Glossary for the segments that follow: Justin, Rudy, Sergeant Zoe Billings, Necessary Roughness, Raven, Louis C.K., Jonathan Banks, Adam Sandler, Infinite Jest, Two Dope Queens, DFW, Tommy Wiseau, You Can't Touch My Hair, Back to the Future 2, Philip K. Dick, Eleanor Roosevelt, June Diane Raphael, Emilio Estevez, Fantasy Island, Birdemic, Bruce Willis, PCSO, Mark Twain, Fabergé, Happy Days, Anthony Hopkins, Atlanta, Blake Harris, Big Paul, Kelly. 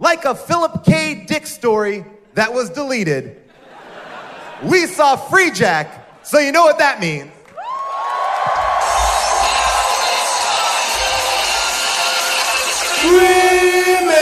Like a Philip K. Dick story that was deleted, we saw Freejack, so you know what that means. Remake.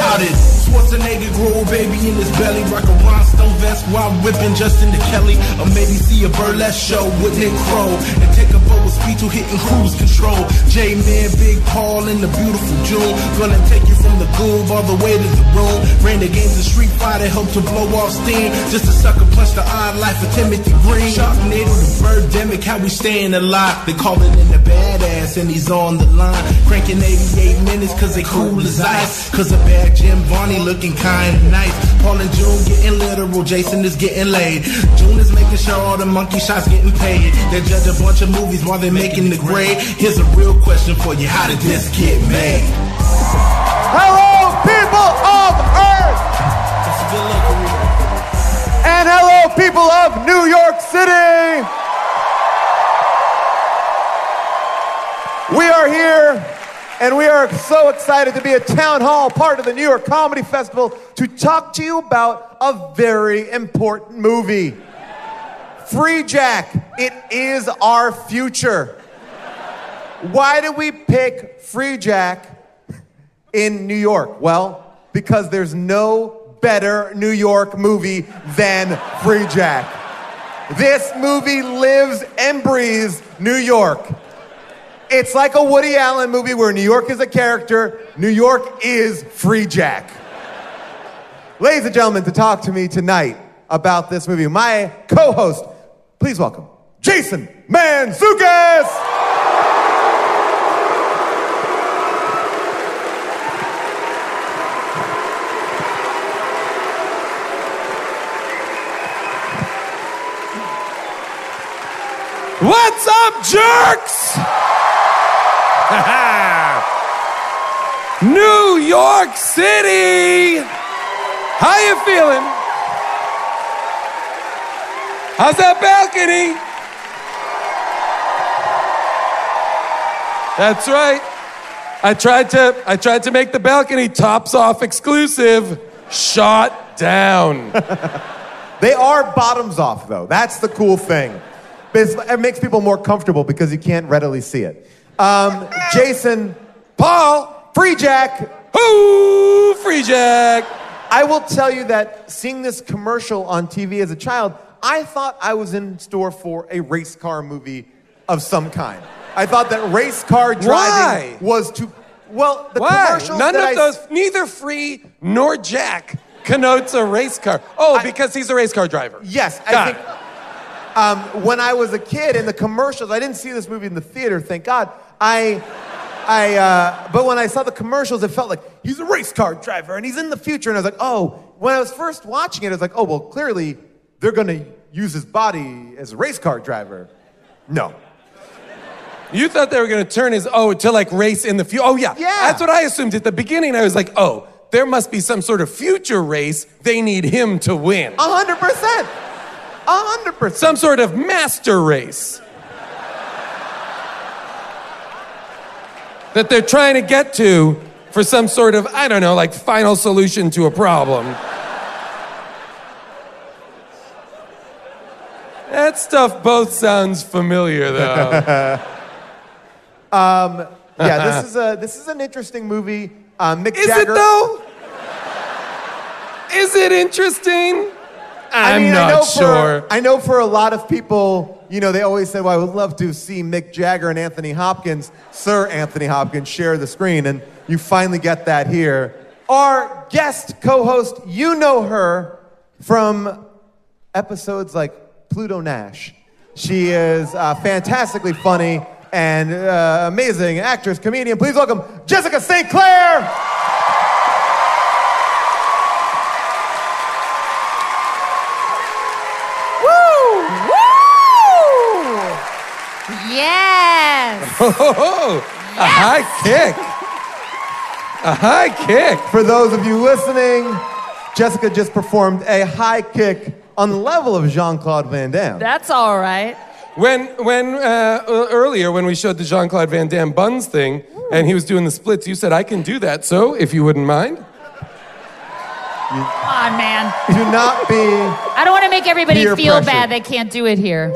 How did Schwarzenegger grow a baby in his belly? Rock a rhinestone vest while whipping Justin to Kelly. Or maybe see a burlesque show with Nick Crow and take a vocal speech to hitting cruise control. J-Man, Big Paul, and the beautiful June. Gonna take you from the goob all the way to the room. Ran the games of Street Fighter, helped to blow off steam. Just a sucker punch the odd life of Timothy Green. Sharknado to Birdemic, how we staying alive. They calling in the badass and he's on the line. Cranking 88 minutes cause they cool as ice. Cause a bad Jim Varney looking kind of nice. Paul and June getting literal, Jason is getting laid. June is making sure all the monkey shots getting paid. They judge a bunch of movies while they're making the grade. Here's a real question for you, how did this get made? Hello people of Earth! And hello people of New York City! We are here and we are so excited to be a town hall part of the New York Comedy Festival to talk to you about a very important movie. Freejack, it is our future. Why did we pick Freejack in New York? Well, because there's no better New York movie than Freejack. This movie lives and breathes New York. It's like a Woody Allen movie where New York is a character. New York is Freejack. Ladies and gentlemen, to talk to me tonight about this movie, my co-host, please welcome Jason Mantzoukas. What's up, jerks? New York City! How you feeling? How's that balcony? That's right. I tried to make the balcony tops off exclusive. Shot down. They are bottoms off though. That's the cool thing. It makes people more comfortable because you can't readily see it. Jason, Paul, Freejack. Ooh, Freejack. I will tell you that seeing this commercial on TV as a child, I thought I was in store for a race car movie of some kind. I thought that race car driving was to, well, the commercials none that of I, those, neither Free nor Jack connotes a race car. Oh, because he's a race car driver. Yes, I think when I was a kid in the commercials, I didn't see this movie in the theater, thank God. But when I saw the commercials, it felt like he's a race car driver and he's in the future. And I was like, oh, when I was first watching it, I was like, oh, well, clearly they're going to use his body as a race car driver. No. You thought they were going to turn his O to like race in the future. Oh, yeah. That's what I assumed at the beginning. I was like, oh, there must be some sort of future race. They need him to win. 100%. 100%. Some sort of master race that they're trying to get to for some sort of, I don't know, like final solution to a problem. That stuff both sounds familiar, though. Yeah, this is an interesting movie. Mick Jagger. Is it, though? Is it interesting? I'm not sure. I know for a lot of people, you know, they always say, well, I would love to see Mick Jagger and Anthony Hopkins, Sir Anthony Hopkins, share the screen, and you finally get that here. Our guest co-host, you know her from episodes like Pluto Nash. She is fantastically funny and amazing actress, comedian. Please welcome Jessica St. Clair. Yes. Oh, yes. A high kick. A high kick. For those of you listening, Jessica just performed a high kick on the level of Jean-Claude Van Damme. That's all right. When earlier when we showed the Jean-Claude Van Damme buns thing, and he was doing the splits. You said, I can do that, so if you wouldn't mind. Come on, man. Do not be. I don't want to make everybody feel pressure. Bad they can't do it here.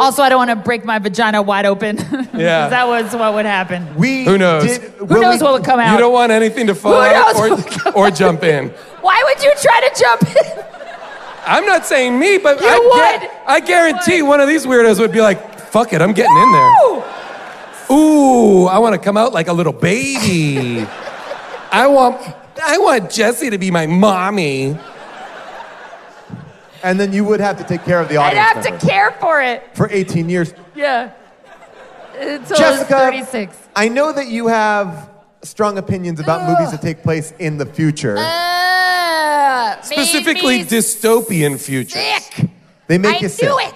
Also, I don't want to break my vagina wide open. Yeah. That was what would happen. Who knows what would come out? You don't want anything to fall out or jump in. Why would you try to jump in? I'm not saying me, but I guarantee one of these weirdos would be like, fuck it, I'm getting in there. Ooh, I want to come out like a little baby. I want Jessie to be my mommy. And then you would have to take care of the audience. I'd have to care for it. For 18 years. Yeah. Until Jessica, I was 36. I know that you have strong opinions about movies that take place in the future. Specifically dystopian futures. Sick. They make you sick. I knew it.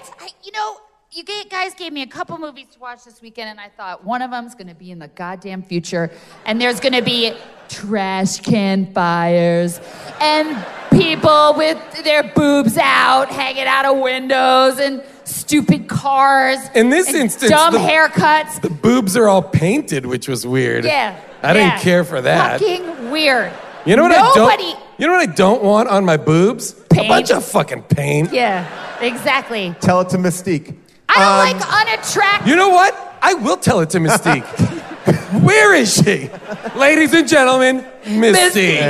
You guys gave me a couple movies to watch this weekend, and I thought one of them's going to be in the goddamn future, and there's going to be trash can fires and people with their boobs out hanging out of windows and stupid cars. In this instance, dumb haircuts. The boobs are all painted, which was weird. Yeah. I didn't care for that. Fucking weird. You know what I don't want on my boobs? Paint. A bunch of fucking paint. Yeah, exactly. Tell it to Mystique. I don't like unattractive. You know what? I will tell it to Mystique. Where is she? Ladies and gentlemen, Mystique.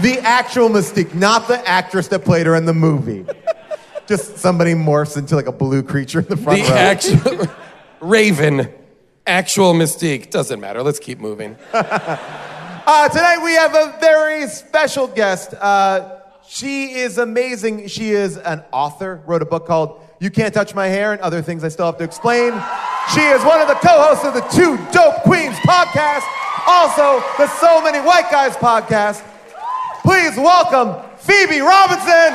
The actual Mystique, not the actress that played her in the movie. Just somebody morphs into like a blue creature in the front row. The actual Raven, actual Mystique. Doesn't matter. Let's keep moving. Tonight we have a very special guest. She is amazing. She is an author. Wrote a book called You Can't Touch My Hair and Other Things I Still Have to Explain. She is one of the co-hosts of the Two Dope Queens podcast, also the So Many White Guys podcast. Please welcome Phoebe Robinson.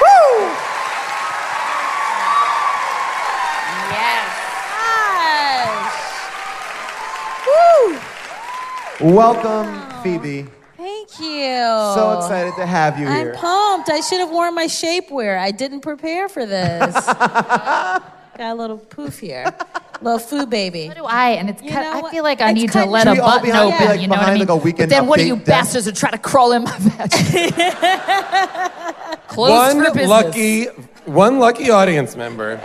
Woo! Yes. Gosh. Woo! Welcome. Phoebe. Thank you. So excited to have you here. I'm pumped. I should have worn my shapewear. I didn't prepare for this. Got a little poof here. Little foo baby. So do I, and it's cut. I feel like I need to let a button open, you know what I mean? But then what do you bastards are trying to crawl in my vagina? Closed for business. One lucky audience member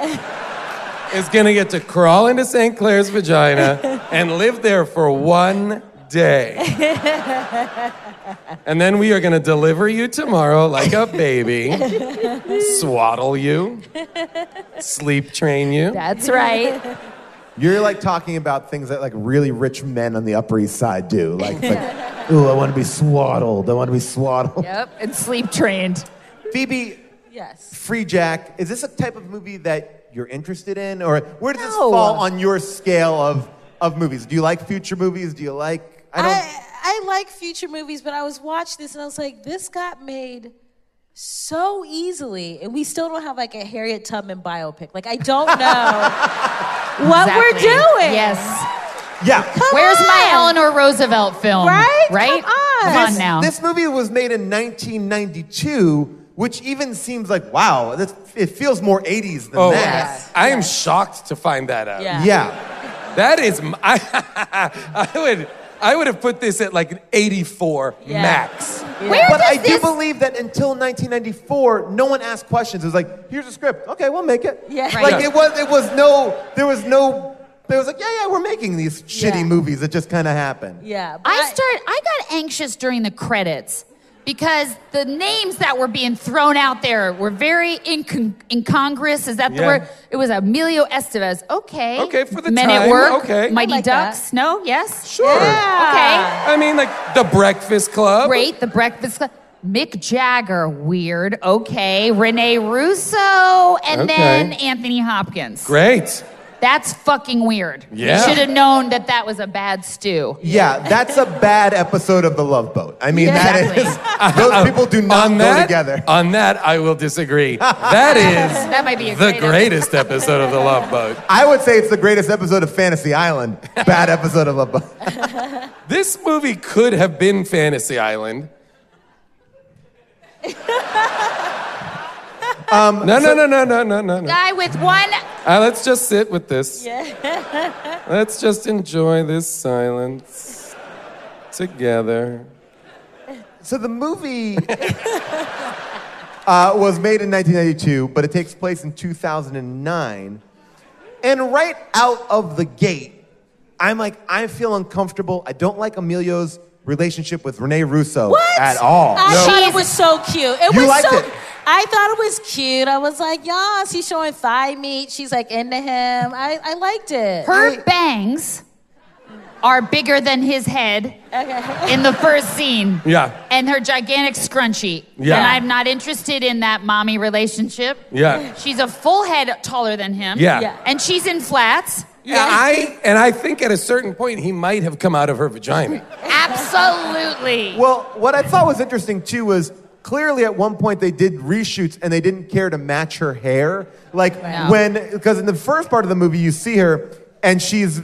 is going to get to crawl into St. Clair's vagina and live there for one day. And then we are going to deliver you tomorrow like a baby, swaddle you, sleep train you. That's right. You're like talking about things that like really rich men on the Upper East Side do. Like ooh, I want to be swaddled. I want to be swaddled. Yep, and sleep trained. Phoebe, yes. Freejack, is this a type of movie that you're interested in? Or where does this fall on your scale of movies? Do you like future movies? Do you like... I like future movies, but I was watching this and I was like, this got made so easily, and we still don't have like a Harriet Tubman biopic. Like, I don't know what we're doing. Yes. Yeah. Where's my Eleanor Roosevelt film? Right? Come on now. This movie was made in 1992, which even seems like, wow, it feels more 80s than that. Yes. I am shocked to find that out. Yeah. That is, I would have put this at like an 84 max. Yeah. But I do believe that until 1994, no one asked questions. It was like, here's a script. Okay, we'll make it. Yeah. Right. Like we're making these shitty movies. It just kind of happened. Yeah. I got anxious during the credits because the names that were being thrown out there were very incongruous. Is that the word? It was Emilio Estevez. Okay. Okay, for the Men at Work. Okay. Mighty Ducks. That. No? Yes? Sure. Yeah. Okay. I mean, like, The Breakfast Club. Great, The Breakfast Club. Mick Jagger. Weird. Okay. Renee Russo. And then Anthony Hopkins. Great. That's fucking weird. Yeah. You should have known that was a bad stew. Yeah, that's a bad episode of The Love Boat. I mean, that is... Those people do not go together. On that, I will disagree. That is the greatest episode of The Love Boat. I would say it's the greatest episode of Fantasy Island. Bad episode of Love Boat. This movie could have been Fantasy Island. No. Guy with one. Let's just sit with this. Yeah. Let's just enjoy this silence together. So the movie was made in 1992, but it takes place in 2009. And right out of the gate, I'm like, I feel uncomfortable. I don't like Emilio's relationship with Renee Russo at all. I thought it was so cute. You liked it. I thought it was cute. I was like, yes, he's showing thigh meat. She's like into him. I liked it. Her bangs are bigger than his head in the first scene. Yeah. And her gigantic scrunchie. Yeah. And I'm not interested in that mommy relationship. Yeah. She's a full head taller than him. Yeah. And she's in flats. Yeah, I think at a certain point he might have come out of her vagina. Absolutely. Well, what I thought was interesting too was clearly at one point they did reshoots and they didn't care to match her hair. Like because in the first part of the movie you see her and she's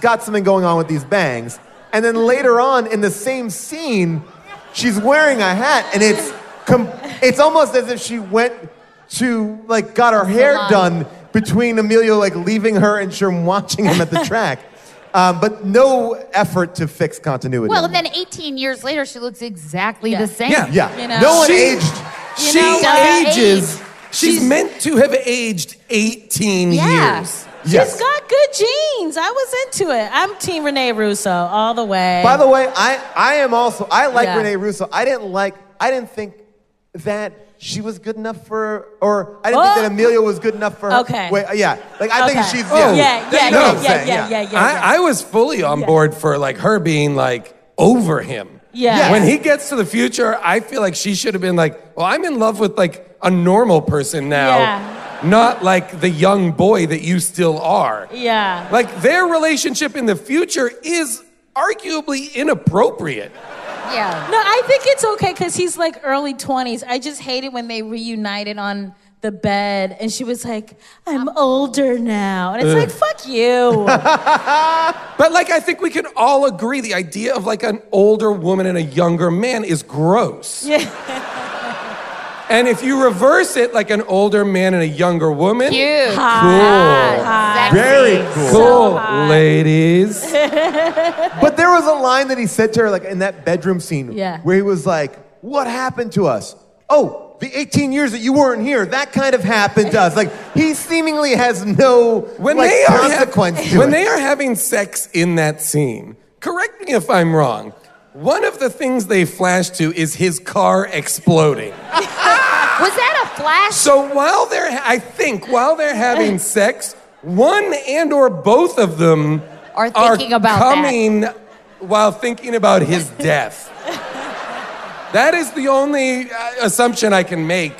got something going on with these bangs. And then later on in the same scene, she's wearing a hat and it's almost as if she went to got her hair done between Emilio leaving her and Sherm watching him at the track. But no effort to fix continuity. Well, and then 18 years later, she looks exactly the same. Yeah. You know? No one aged. She ages. She's meant to have aged 18 years. Yes. She's got good genes. I was into it. I'm team Renee Russo all the way. By the way, I am also, I like Renee Russo. I didn't think that she was good enough for, or I didn't think that Emilio was good enough for her. Okay. Wait, yeah. I think she's, I was fully on board for her being over him. Yeah. Yes. When he gets to the future, I feel like she should have been I'm in love with a normal person now. Yeah. Not the young boy that you still are. Yeah. Their relationship in the future is arguably inappropriate. Yeah. No, I think it's okay because he's early 20s. I just hated when they reunited on the bed and she was like, I'm older now. And it's fuck you. But I think we can all agree the idea of an older woman and a younger man is gross. Yeah. And if you reverse it, an older man and a younger woman. Cute. Hot. Cool. Very cool. So cool, ladies. But there was a line that he said to her, in that bedroom scene, where he was like, what happened to us? Oh, the 18 years that you weren't here, that kind of happened to us. He seemingly has no consequence to it. When they are having sex in that scene, correct me if I'm wrong, one of the things they flash to is his car exploding. Was that a flash? So while they're having sex, one and or both of them are thinking about his death. That is the only assumption I can make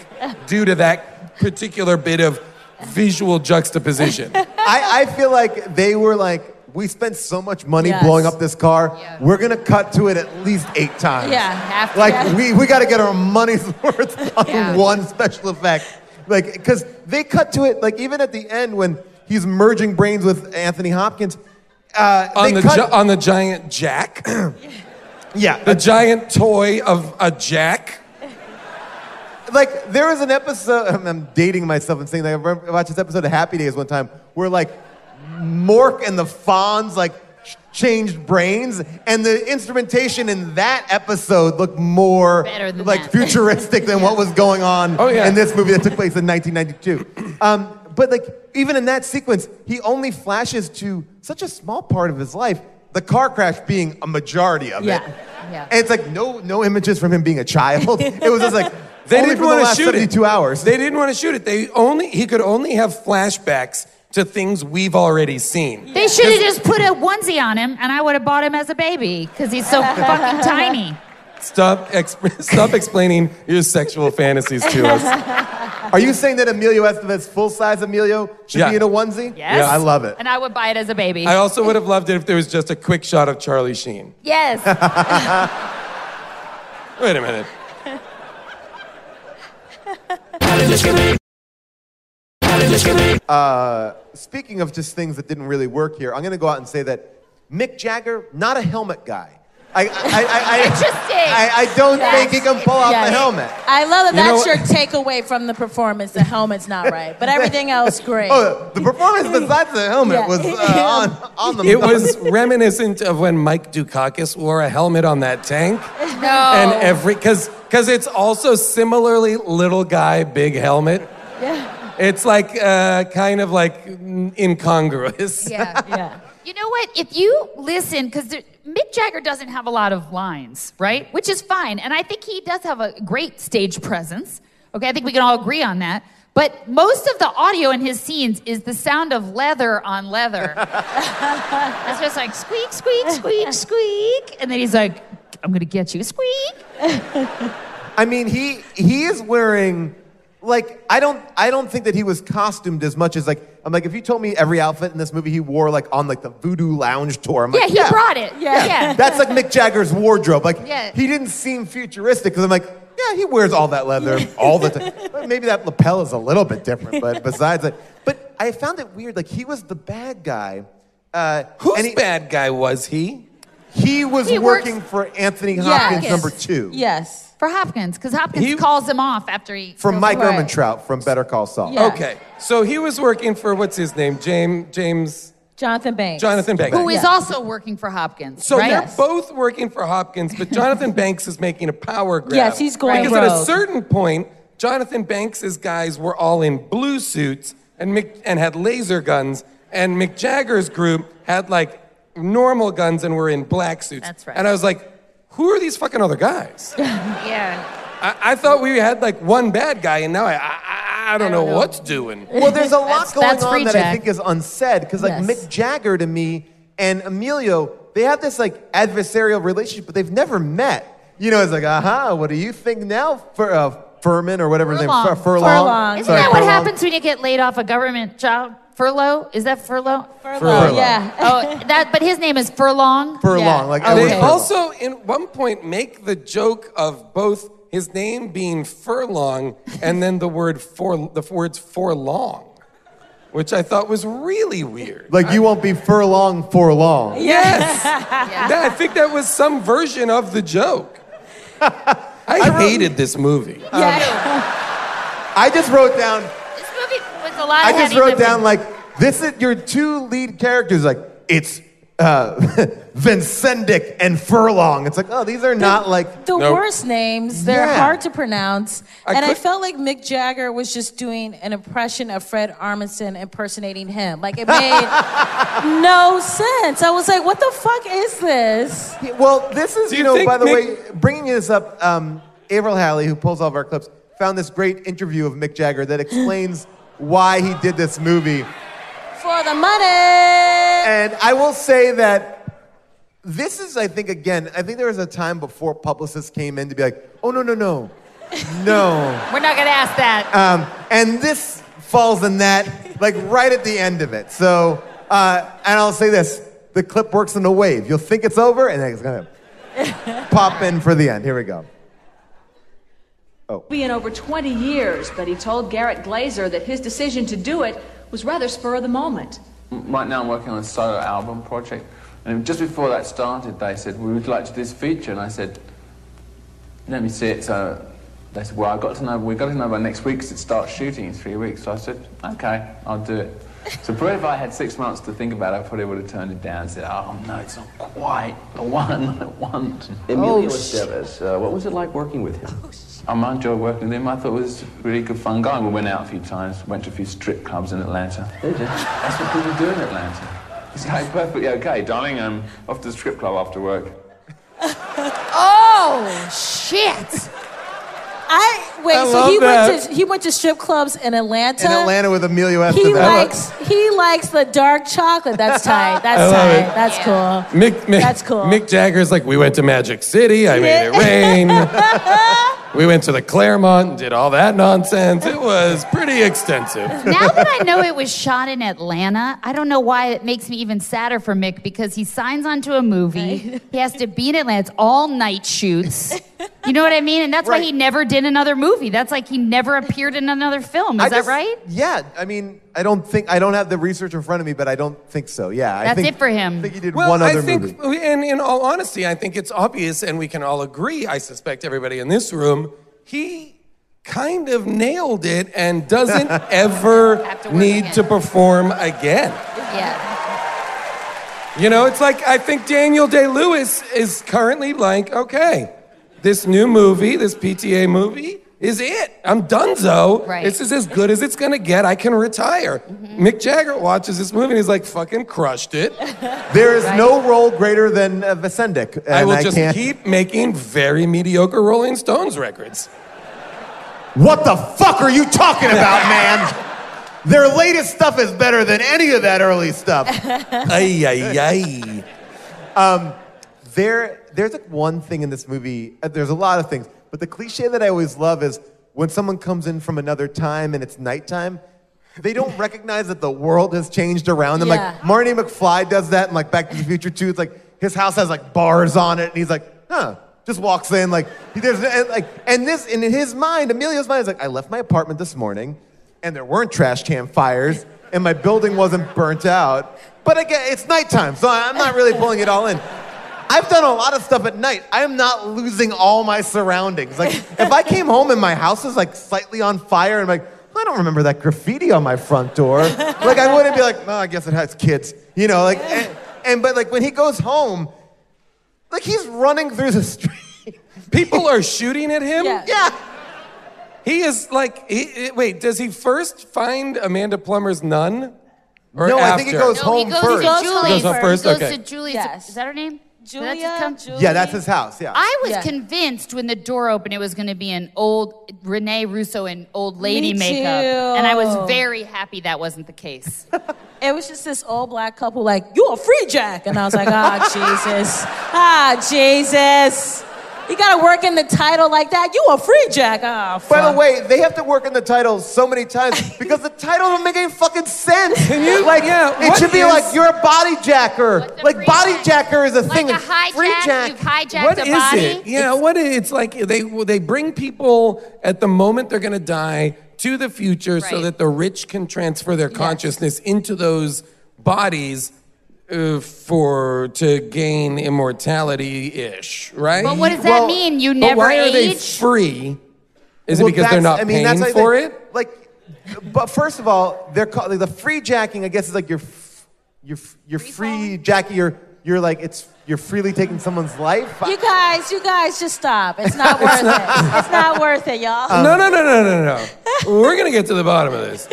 due to that particular bit of visual juxtaposition. I feel like they were we spent so much money blowing up this car. Yeah. We're going to cut to it at least 8 times. Yeah, half. We got to get our money's worth on one special effect. Because they cut to it, even at the end when he's merging brains with Anthony Hopkins. On the giant jack. Yeah. The giant toy of a jack. There was an episode, I'm dating myself and saying that I watched this episode of Happy Days one time where Mork and the Fonz changed brains, and the instrumentation in that episode looked more futuristic than what was going on in this movie that took place in 1992. But even in that sequence, he only flashes to such a small part of his life, the car crash being a majority of it. Yeah. And it's no images from him being a child. It was just they only didn't for the last 72 hours. They didn't want to shoot it. He could only have flashbacks to things we've already seen. They should have just put a onesie on him and I would have bought him as a baby because he's so fucking tiny. Stop explaining your sexual fantasies to us. Are you saying that Emilio Estevez, full-size Emilio, should be in a onesie? Yes. Yeah, I love it. And I would buy it as a baby. I also would have loved it if there was just a quick shot of Charlie Sheen. Yes. Wait a minute. Speaking of just things that didn't really work here, I'm going to go out and say that Mick Jagger, not a helmet guy. I don't think he can pull off the helmet. I love that. That's your takeaway from the performance. The helmet's not right, but everything else great. Oh, the performance besides the helmet was on the. It was reminiscent of when Mike Dukakis wore a helmet on that tank. No, and because it's also similarly little guy, big helmet. Yeah. It's like kind of like incongruous. Yeah, yeah. You know what? If you listen, because Mick Jagger doesn't have a lot of lines, right? Which is fine. And I think he does have a great stage presence. Okay, I think we can all agree on that. But most of the audio in his scenes is the sound of leather on leather. It's just like squeak, squeak, squeak, squeak. And then he's like, I'm going to get you. Squeak. I mean, he is wearing... Like, I don't think that he was costumed as much as, like, I'm like, if you told me every outfit in this movie he wore, like, on, like, the Voodoo Lounge tour, I'm like, yeah. he brought it. Yeah. That's, like, Mick Jagger's wardrobe. Like, he didn't seem futuristic, because I'm like, yeah, he wears all that leather all the time. But maybe that lapel is a little bit different, but besides that. But I found it weird. Like, he was the bad guy. Whose bad guy was he? He was working for Anthony Hopkins, number 2. Yes. For Hopkins, because Hopkins calls him off after he... From Mike Ehrmantraut from Better Call Saul. Yeah. Okay, so he was working for, what's his name, James... Jonathan Banks. Jonathan Banks. Who is also working for Hopkins, so right? They're both working for Hopkins, but Jonathan Banks is making a power grab. Yes, he's going rogue. Because at a certain point, Jonathan Banks' guys were all in blue suits and had laser guns, and Mick Jagger's group had, like, normal guns and were in black suits. That's right. And I was like... Who are these fucking other guys? Yeah. I thought we had like one bad guy, and now I don't know what's doing. Well, there's a lot going on that I think is unsaid, because like Mick Jagger to me and Emilio, they have this like adversarial relationship, but they've never met. You know, it's like, what do you think now for Furman or whatever his name? Furlong. Isn't that what happens when you get laid off a government job? Furlough? Is that furlough? Furlough. Yeah. But his name is Furlong? Furlong. Yeah. Like, they also, in one point, make the joke of both his name being Furlong and then the words for long, which I thought was really weird. Like, you won't be Furlong for long. Yes. I think that was some version of the joke. I hated this movie. Yeah. I just wrote down... I just wrote down, like, this is your two lead characters, like, it's Vincendic and Furlong. It's like, oh, these are not like... The worst names. They're hard to pronounce. I felt like Mick Jagger was just doing an impression of Fred Armisen impersonating him. Like, it made no sense. I was like, what the fuck is this? Well, this is, by the way, bringing this up, Avril Halley, who pulls all of our clips, found this great interview of Mick Jagger that explains... why he did this movie. For the money! And I will say that this is, I think there was a time before publicists came in to be like, oh, no. No. We're not going to ask that. And this falls in that, like, right at the end of it. So, and I'll say this. The clip works in a wave. You'll think it's over, and then it's going to pop in for the end. Here we go. In over 20 years, but he told Garrett Glazer that his decision to do it was rather spur of the moment. Right now I'm working on a solo album project, and just before that started, they said, we would like to do this feature, and I said, let me see it. So they said, well, we've got to know by next week because it starts shooting in 3 weeks. So I said, okay, I'll do it. So probably if I had 6 months to think about it, I probably would have turned it down and said, oh, no, it's not quite the one I want. Emilio Estevez, what was it like working with him? I enjoyed working with him. I thought it was really good fun guy. We went out a few times, went to a few strip clubs in Atlanta. Did you? That's what people do in Atlanta. It's like perfectly okay, darling, I'm off to the strip club after work. Oh, shit! He went to strip clubs in Atlanta. In Atlanta with Emilio Estevez. He likes the dark chocolate. That's tight. That's tight. That's cool. That's cool. Mick Jagger's like, we went to Magic City. I made it rain. We went to the Claremont and did all that nonsense. It was pretty extensive. Now that I know it was shot in Atlanta, I don't know why it makes me even sadder for Mick, because he signs onto a movie. He has to be in Atlanta. It's all night shoots. You know what I mean? And that's right. Why he never did another movie. That's like he never appeared in another film. Is that right? Yeah. I mean, I don't have the research in front of me, but I don't think so. Yeah. I think it for him. I think he did one other movie. And in all honesty, I think it's obvious, and we can all agree, I suspect everybody in this room, he kind of nailed it and doesn't ever need to perform again. Yeah. You know, it's like, I think Daniel Day-Lewis is currently like, okay, this new movie, this PTA movie, is it. I'm donezo. Right. This is as good as it's going to get. I can retire. Mm-hmm. Mick Jagger watches this movie and he's like, fucking crushed it. There is no role greater than Vasendik. I will just keep making very mediocre Rolling Stones records. What the fuck are you talking about, man? Their latest stuff is better than any of that early stuff. Ay, ay, ay. There's like one thing in this movie, there's a lot of things, but the cliche that I always love is when someone comes in from another time and it's nighttime, they don't recognize that the world has changed around them. Yeah. Like, Marty McFly does that in like Back to the Future 2. It's like, his house has like bars on it, and he's like, huh. Just walks in, like, there's, like, and this, and in his mind, Emilio's mind is like, I left my apartment this morning, and there weren't trash can fires, and my building wasn't burnt out. But again, it's nighttime, so I'm not really pulling it all in. I've done a lot of stuff at night. I am not losing all my surroundings. Like, if I came home and my house is, like, slightly on fire, and I'm like, I don't remember that graffiti on my front door. Like, I wouldn't be like, oh, I guess it has kids. You know, like, but, like, when he goes home, like, he's running through the street. People are shooting at him? Yeah. He is like, wait, does he first find Amanda Plummer's nun? Or no, after? I think he goes home first. He goes to Julie's. Yes. Is that her name? Julia? Yeah, that's his house, yeah. I was convinced when the door opened it was going to be an old Renee Russo in old lady makeup. And I was very happy that wasn't the case. It was just this old black couple like, you a Freejack. And I was like, ah, Jesus. You gotta work in the title like that. You a Freejack. Oh, fuck. By the way, they have to work in the title so many times because the title don't make any fucking sense. Can you? Like, yeah, it should be like, you're a body jacker. Like, body jacker is a thing. Like a hijack, you've hijacked a body. Yeah, what is it? It's like they bring people at the moment they're gonna die to the future so that the rich can transfer their consciousness into those bodies to gain immortality-ish, right? But what does that mean? You never why age? Are they free? Is it because they're not paying for it? Like, but first of all, they're called like, the free jacking. I guess is like you're free jacking. You're like you're freely taking somene's life. You guys, just stop. It's not worth it. It's not worth it, y'all. No. We're gonna get to the bottom of this.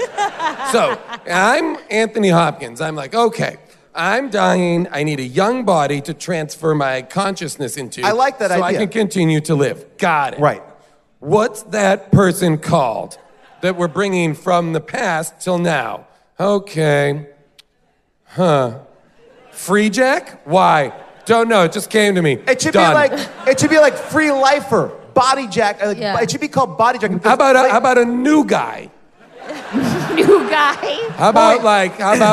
So I'm Anthony Hopkins. I'm like, okay. I'm dying. I need a young body to transfer my consciousness into. I like that idea. So I can continue to live. Got it. Right. What's that person called that we're bringing from the past till now? Okay. Huh. Freejack? Why? Don't know. It just came to me. It should be like free lifer, body jack. It should be called body jack. How about a new guy? New guy? How about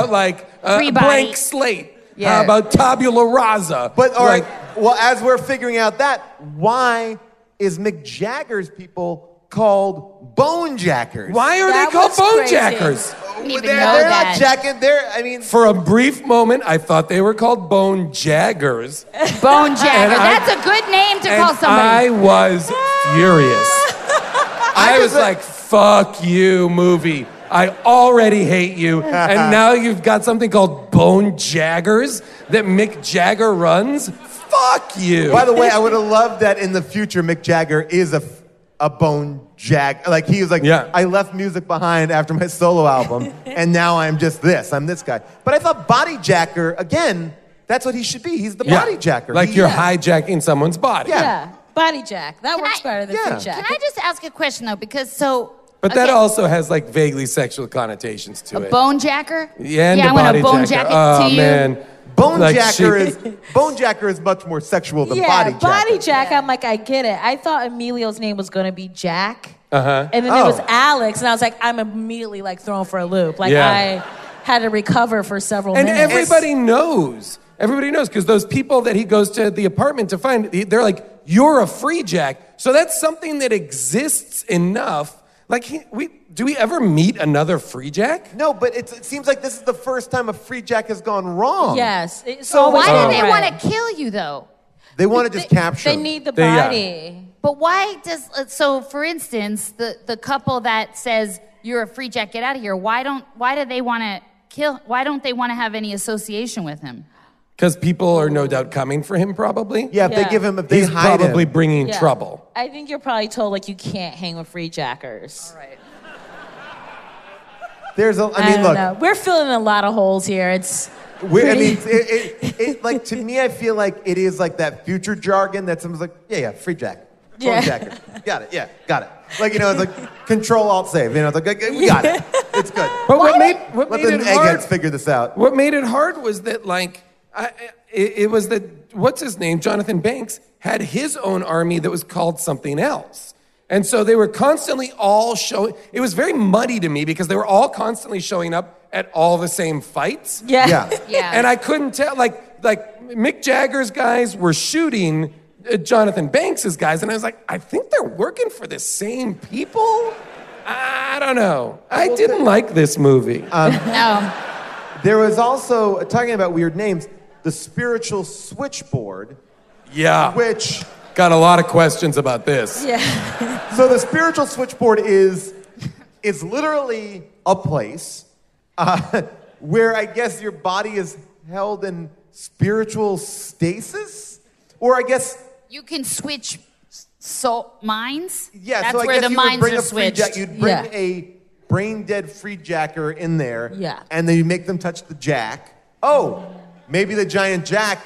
like? A blank slate. Yeah. How about tabula rasa? But all right. Well, as we're figuring out that, why is Mick Jagger's people called bone jackers? Why are they called bone jackers? They're not jacking. For a brief moment, I thought they were called bone jaggers. Bone jagger. That's a good name to call somebody. I was furious. I was like, "Fuck you, movie." I already hate you, and now you've got something called Bone Jaggers that Mick Jagger runs? Fuck you. By the way, I would have loved that in the future Mick Jagger is a bone jag. Like, he was like, I left music behind after my solo album, and now I'm just this. I'm this guy. But I thought Body Jacker, again, that's what he should be. He's the Body Jacker. Like you're hijacking someone's body. Yeah. Body Jack. That works better than Free Jack. Can I just ask a question, though? Because But that also has like vaguely sexual connotations to it. A bone jacker? Yeah, and a body jacker. Yeah, I want a bone jacket to you. Oh, man. Bone jacker is much more sexual than body jacker. Yeah, body jack, I'm like, I get it. I thought Emilio's name was going to be Jack. And then it was Alex, and I was like, I'm immediately like thrown for a loop. Like I had to recover for several minutes. And everybody knows. Everybody knows, because those people that he goes to the apartment to find, they're like, you're a Freejack. So that's something that exists enough. Like, do we ever meet another Freejack? No, but it seems like this is the first time a Freejack has gone wrong. Yes. So why do they want to kill you, though? They want to just capture. They need the body. But why does... So, for instance, the couple that says, you're a Freejack, get out of here, why do they want to kill... Why don't they want to have any association with him? Because people are no doubt coming for him, probably. Yeah, if they give him... He's probably bringing trouble. I think you're probably told, like, you can't hang with Freejackers. All right. I mean, look, we're filling a lot of holes here. Like, to me, I feel like it is like that future jargon that someone's like, yeah, Freejack. Yeah. Jacker. Got it. Like, you know, it's like Control-Alt-Save. You know, it's like, okay, we got it. It's good. But what made it hard... Let the eggheads figure this out. What made it hard was that, like, what's his name? Jonathan Banks had his own army that was called something else. And so they were constantly all showing... It was very muddy to me because they were all constantly showing up at all the same fights. Yeah. And I couldn't tell, like Mick Jagger's guys were shooting Jonathan Banks' guys, and I was like, I think they're working for the same people? I don't know. I didn't like this movie. No. There was also, talking about weird names, the spiritual switchboard. Yeah. Which... Got a lot of questions about this. Yeah. So the spiritual switchboard is literally a place where I guess your body is held in spiritual stasis? Or I guess... You can switch minds? Yeah, that's so where the minds are switched. You'd bring a brain-dead Freejacker in there, and then you make them touch the jack. Oh, maybe the giant jack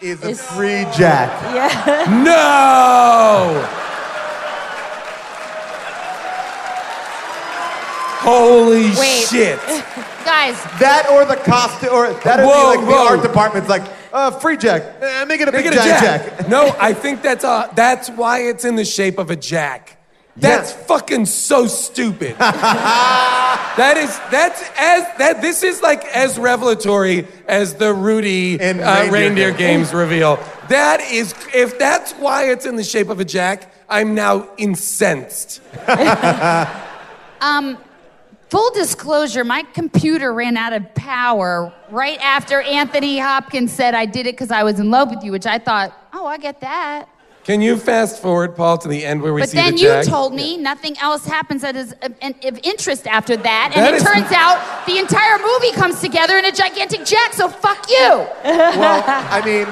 is a Freejack. Yeah. No! Holy shit. Guys. That or the costume, or that would be like the art department's like, Freejack, make it a big giant jack. No, I think that's why it's in the shape of a jack. That's fucking so stupid. This is like as revelatory as the Rudy and Reindeer Games reveal. That is, if that's why it's in the shape of a jack, I'm now incensed. Full disclosure, my computer ran out of power right after Anthony Hopkins said, I did it because I was in love with you, which I thought, oh, I get that. Can you fast forward, Paul, to the end where we see the jack? But then you told me nothing else happens that is of interest after that. And it turns out the entire movie comes together in a gigantic jack, so fuck you. Well, I mean,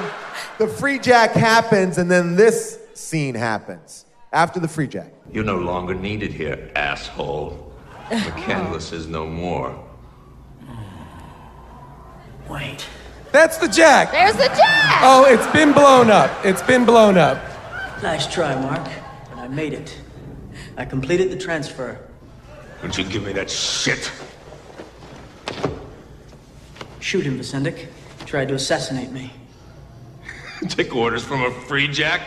the Freejack happens, and then this scene happens. After the Freejack. You're no longer needed here, asshole. McCandless is no more. Wait. That's the jack. There's the jack. Oh, it's been blown up. Nice try, Mark. And I made it. I completed the transfer. Don't you give me that shit. Shoot him, Vicendic. Tried to assassinate me. Take orders from a Freejack?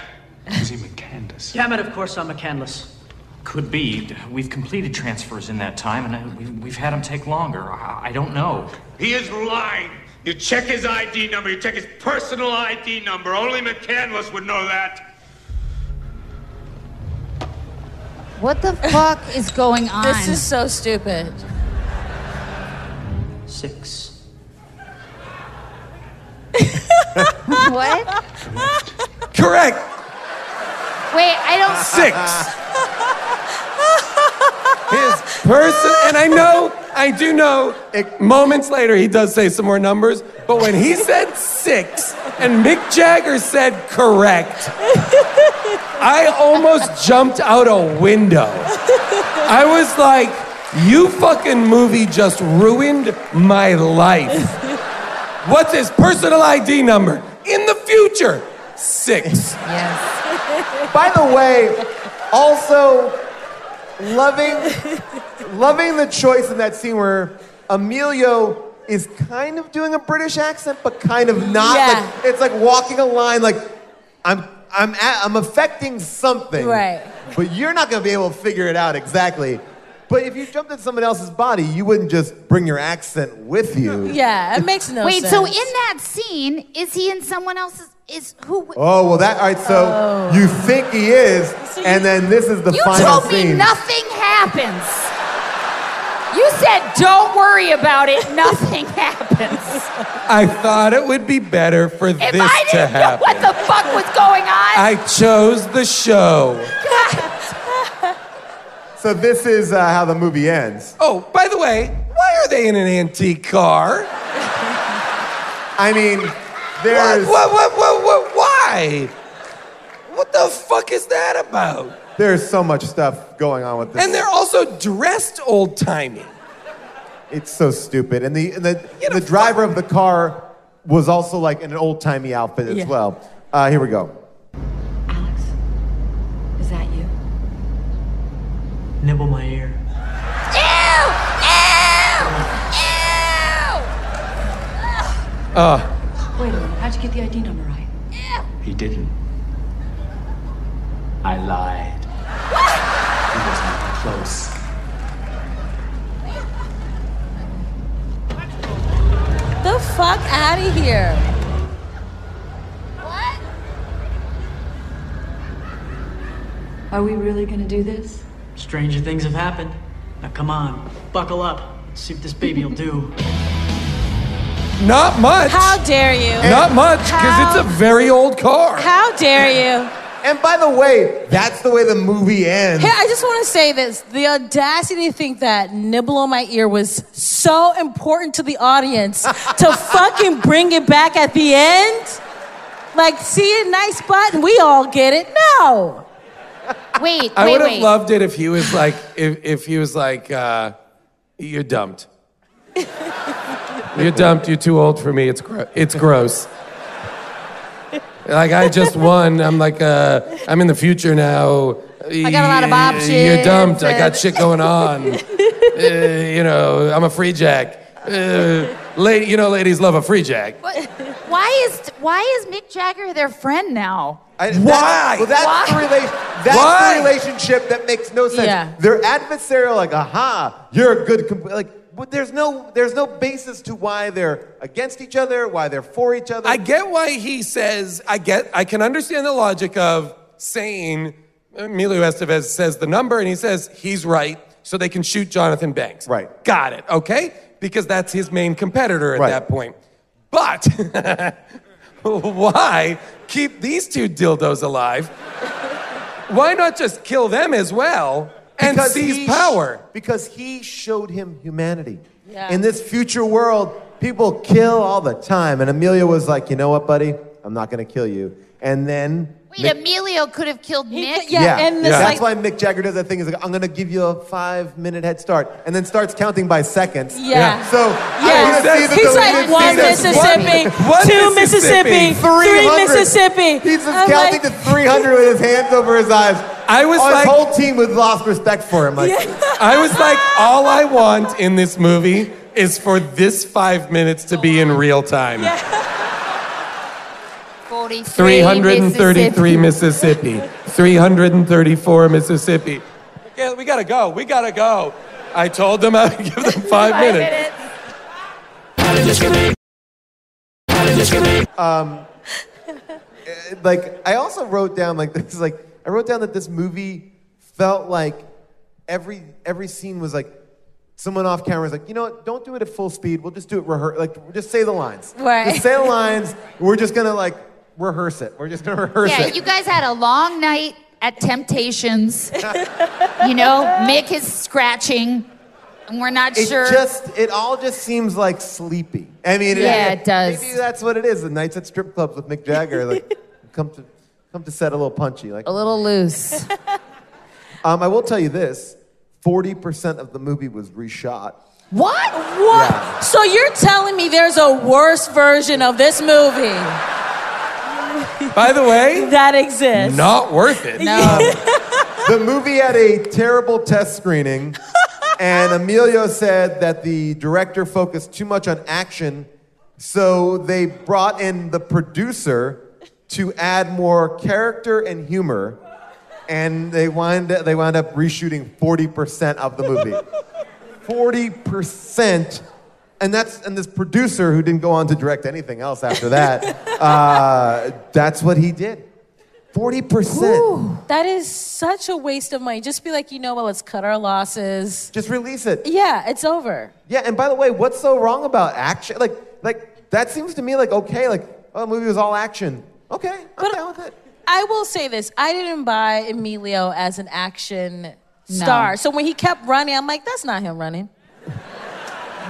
Is he McCandless? Damn it, of course I'm McCandless. Could be. We've completed transfers in that time, and we've had him take longer. I don't know. He is lying. You check his ID number. You check his personal ID number. Only McCandless would know that. What the fuck is going on? This is so stupid. 6. What? Correct. Wait, I don't... 6. His person, and I do know, moments later he does say some more numbers, but when he said 6, and Mick Jagger said correct, I almost jumped out a window. I was like, you fucking movie just ruined my life. What's his personal ID number? In the future, 6. Yes. By the way, also loving the choice in that scene where Emilio is kind of doing a British accent, but kind of not. Yeah. Like, it's like walking a line. Like, I'm affecting something, right? But you're not going to be able to figure it out exactly. But if you jumped in someone else's body, you wouldn't just bring your accent with you. Yeah, it makes no sense. Wait, so in that scene, is he in someone else's? is who... Oh, well, that... All right, so you think he is, so and then this is the final scene. You told me nothing happens. You said, don't worry about it, nothing happens. I thought it would be better for this to happen. If I didn't know what the fuck was going on... I chose the show. God. So this is how the movie ends. Oh, by the way, why are they in an antique car? I mean... There's... What, why? What the fuck is that about? There's so much stuff going on with this. And they're also dressed old-timey. It's so stupid. And the driver of the car was also like in an old-timey outfit as well. Here we go. Alex, is that you? Nibble my ear. Ew! Ew! Ew! Wait a minute, how'd you get the ID number right? He didn't. I lied. What? He wasn't even close. The fuck out of here. What? Are we really gonna do this? Stranger things have happened. Now come on, buckle up. Let's see what this baby will do. Not much. How dare you? Not much, because it's a very old car. How dare you? And by the way, that's the way the movie ends. Hey, I just want to say this. The audacity to think that Nibble on My Ear was so important to the audience to fucking bring it back at the end. Like, see it, nice spot, and we all get it. No. Wait, I would have loved it if he was like, if he was like, you're dumped. You're dumped. You're too old for me. It's gross. Like, I just won. I'm like, I'm in the future now. I got a lot of options. You're dumped. I got shit going on. You know, I'm a Freejack. You know, ladies love a Freejack. Why is Mick Jagger their friend now? Why? Well, that's the relationship that makes no sense. Yeah. They're adversarial. Like, aha, you're a good But there's no basis to why they're against each other, why they're for each other. I get why he says, I can understand the logic of saying, Emilio Estevez says the number, and he says he's right, so they can shoot Jonathan Banks. Right. Got it, okay? Because that's his main competitor at that point. But why keep these two dildos alive? Why not just kill them as well? And seize power. Because he showed him humanity. Yeah. In this future world, people kill all the time. And Emilio was like, you know what, buddy? I'm not going to kill you. And then... Wait, Emilio could have killed Mick? That's why Mick Jagger does that thing. He's like, I'm going to give you a 5-minute head start. And then starts counting by seconds. Yeah. So, he's like, 1 Mississippi, 2 Mississippi, 3 Mississippi. He's just counting to 300 with his hands over his eyes. His whole team would lost respect for him. Like, I was like, all I want in this movie is for this 5 minutes to be in real time. Yeah. 333 Mississippi. 334 Mississippi. Yeah, we gotta go. We gotta go. I told them I would give them 5 minutes. I also wrote down that this movie felt like every scene was like someone off camera is like, you know what? Don't do it at full speed. We'll just do it just say the lines. Right. Just say the lines. We're just gonna rehearse it. We're just going to rehearse it. Yeah, you guys had a long night at Temptations. You know, Mick is scratching, and we're not sure. It all just seems like sleepy. I mean, it does. Maybe that's what it is. The nights at strip clubs with Mick Jagger, like, come to set a little punchy, like a little loose. I will tell you this: 40% of the movie was reshot. What? What? Yeah. So you're telling me there's a worse version of this movie? By the way, that exists. Not worth it. No. The movie had a terrible test screening, and Emilio said that the director focused too much on action, so they brought in the producer to add more character and humor, and they wound up reshooting 40% of the movie. 40%. And this producer who didn't go on to direct anything else after that, that's what he did. 40%. That is such a waste of money. Just be like, you know what, let's cut our losses. Just release it. Yeah, it's over. Yeah, and by the way, what's so wrong about action? Like that seems to me like, okay, like, oh, the movie was all action. Okay, I'm down with it. I will say this. I didn't buy Emilio as an action star. So when he kept running, I'm like, that's not him running.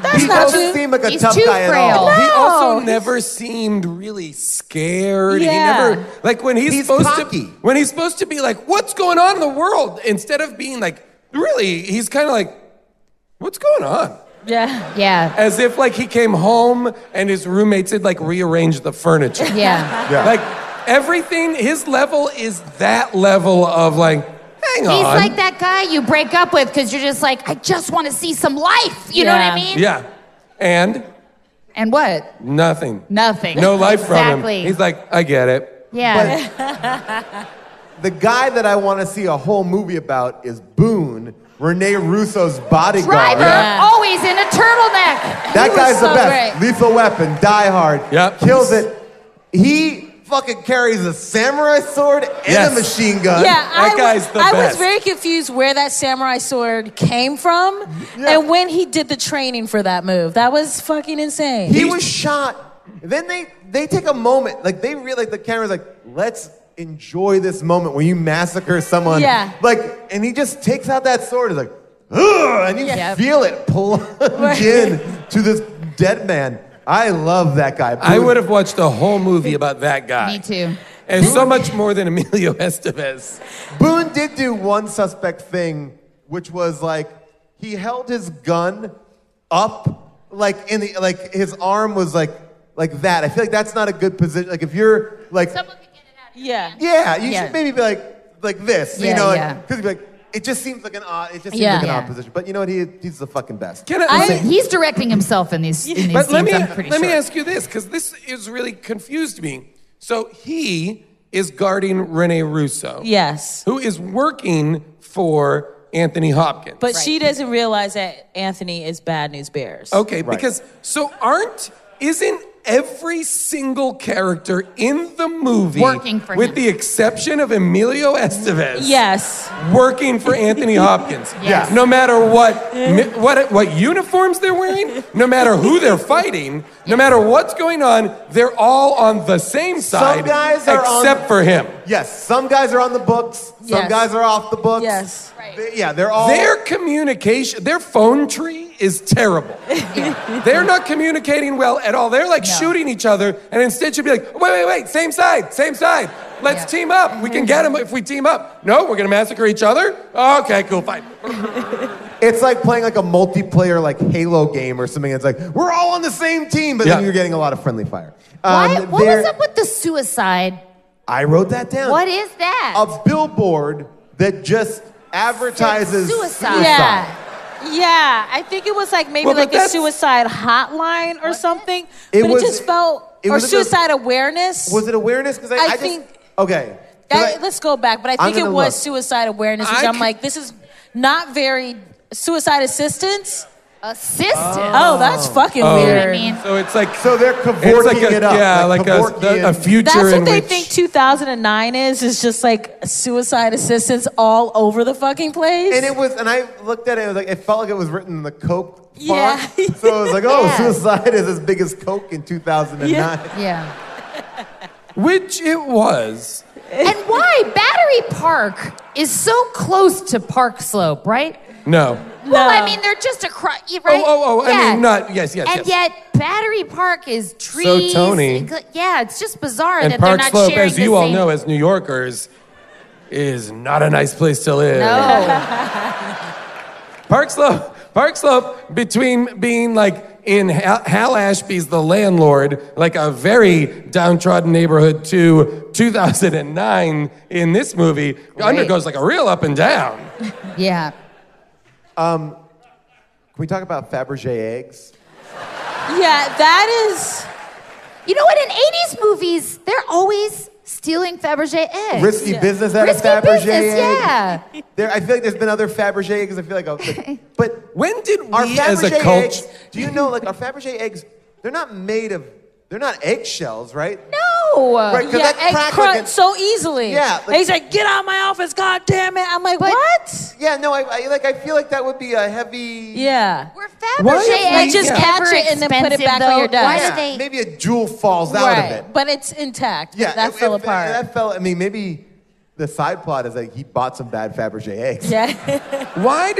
That's he not doesn't you. Seem like a He's tough guy frail. At all. No. He also never seemed really scared. Yeah. He never, like when he's supposed cocky. To, when he's supposed to be like, what's going on in the world? Instead of being like, really, he's kind of like, what's going on? Yeah. Yeah. As if like he came home and his roommates had like rearranged the furniture. Yeah. Yeah. Like everything, his level is that level of like, hang on. He's like that guy you break up with because you're just like, I just want to see some life. You know what I mean? Yeah. And what? Nothing. Nothing. No life from him. He's like, I get it. Yeah. But the guy that I want to see a whole movie about is Boone, Renee Russo's bodyguard. Driver, always in a turtleneck. That guy's the best. Great. Lethal Weapon, Die Hard. Yep. Kills it. He fucking carries a samurai sword and a machine gun. Yeah, that guy's the best. I was very confused where that samurai sword came from and when he did the training for that move. That was fucking insane. He was shot. Then they take a moment. Like, they really, like, the camera's like, let's enjoy this moment when you massacre someone. Yeah. Like, and he just takes out that sword. He's like, ugh! And you feel it plunge in to this dead man. I love that guy. Boone. I would have watched a whole movie about that guy. Me too. And so much more than Emilio Estevez. Boone did do one suspect thing, which was like, he held his gun up, like in the, like his arm was like that. I feel like that's not a good position. Like if you're like, someone can get it out of your hand. Yeah, you should maybe be like this, you know, because you'd be like, it just seems like an odd. It just seems like an odd position. But you know what? He's the fucking best. He's directing himself in these. In these but scenes, let me ask you this, because this is really confused me. So he is guarding Renee Russo. Yes. Who is working for Anthony Hopkins? But she doesn't realize that Anthony is Bad News Bears. Okay, because isn't every single character in the movie working for him, with the exception of Emilio Estevez. Yes. Working for Anthony Hopkins. Yes. No matter what uniforms they're wearing, no matter who they're fighting, no matter what's going on, they're all on the same side except for him. Yes. Some guys are on the books. Some guys are off the books. Yes. Right. They're all... Their communication, their phone tree is terrible. They're not communicating well at all. They're like shooting each other, and instead should be like, wait, same side. Let's team up. We can get them if we team up. No, we're going to massacre each other? Okay, cool, fine. It's like playing like a multiplayer like Halo game or something. It's like, we're all on the same team, but then you're getting a lot of friendly fire. What was up with the suicide? I wrote that down. What is that? A billboard that just advertises suicide. Yeah, I think it was like maybe like a suicide hotline or something. It just felt... Or suicide awareness. Was it awareness? Because I think... Okay. Let's go back, but I think it was suicide awareness, which I'm like, this is not very... Suicide assistance? Assistant? Oh, that's fucking weird. I mean, so it's like... So they're cavorting it up. Yeah, like a future. That's what they think 2009 is just like suicide assistance all over the fucking place. And it was... And I looked at it, it was like, it felt like it was written in the Coke... Yeah. So it was like, suicide is as big as Coke in 2009. Yeah. Which it was. And why? Battery Park is so close to Park Slope, right? No. Well, I mean, they're just across, right? I mean, not, yes. And yet, Battery Park is trees. So Tony. Yeah, it's just bizarre that they're not sharing the same. And Park Slope, as you all know, as New Yorkers, is not a nice place to live. No. Park Slope, between being like in Hal Ashby's The Landlord, like a very downtrodden neighborhood, to 2009 in this movie, undergoes like a real up and down. Yeah. Can we talk about Fabergé eggs? Yeah, that is... You know what, in 80s movies, they're always... stealing Fabergé eggs. Risky business out of Fabergé egg. Yeah. I feel like there's been other Fabergé eggs. I feel like, but when did we as a culture? Eggs, do you know, like, our Fabergé eggs? They're not made of. They're not eggshells, right? No. Right, because egg crunch so easily. Yeah. Like, he's like, get out of my office, God damn it! I'm like, what? Yeah, no, I feel like that would be a heavy. Yeah. We're Fabergé eggs. Just catch it and then put it back on your desk. Yeah. Maybe a jewel falls out of it, but it's intact. Yeah, that fell apart. That fell. I mean, maybe the side plot is like he bought some bad Fabergé eggs. Yeah. Why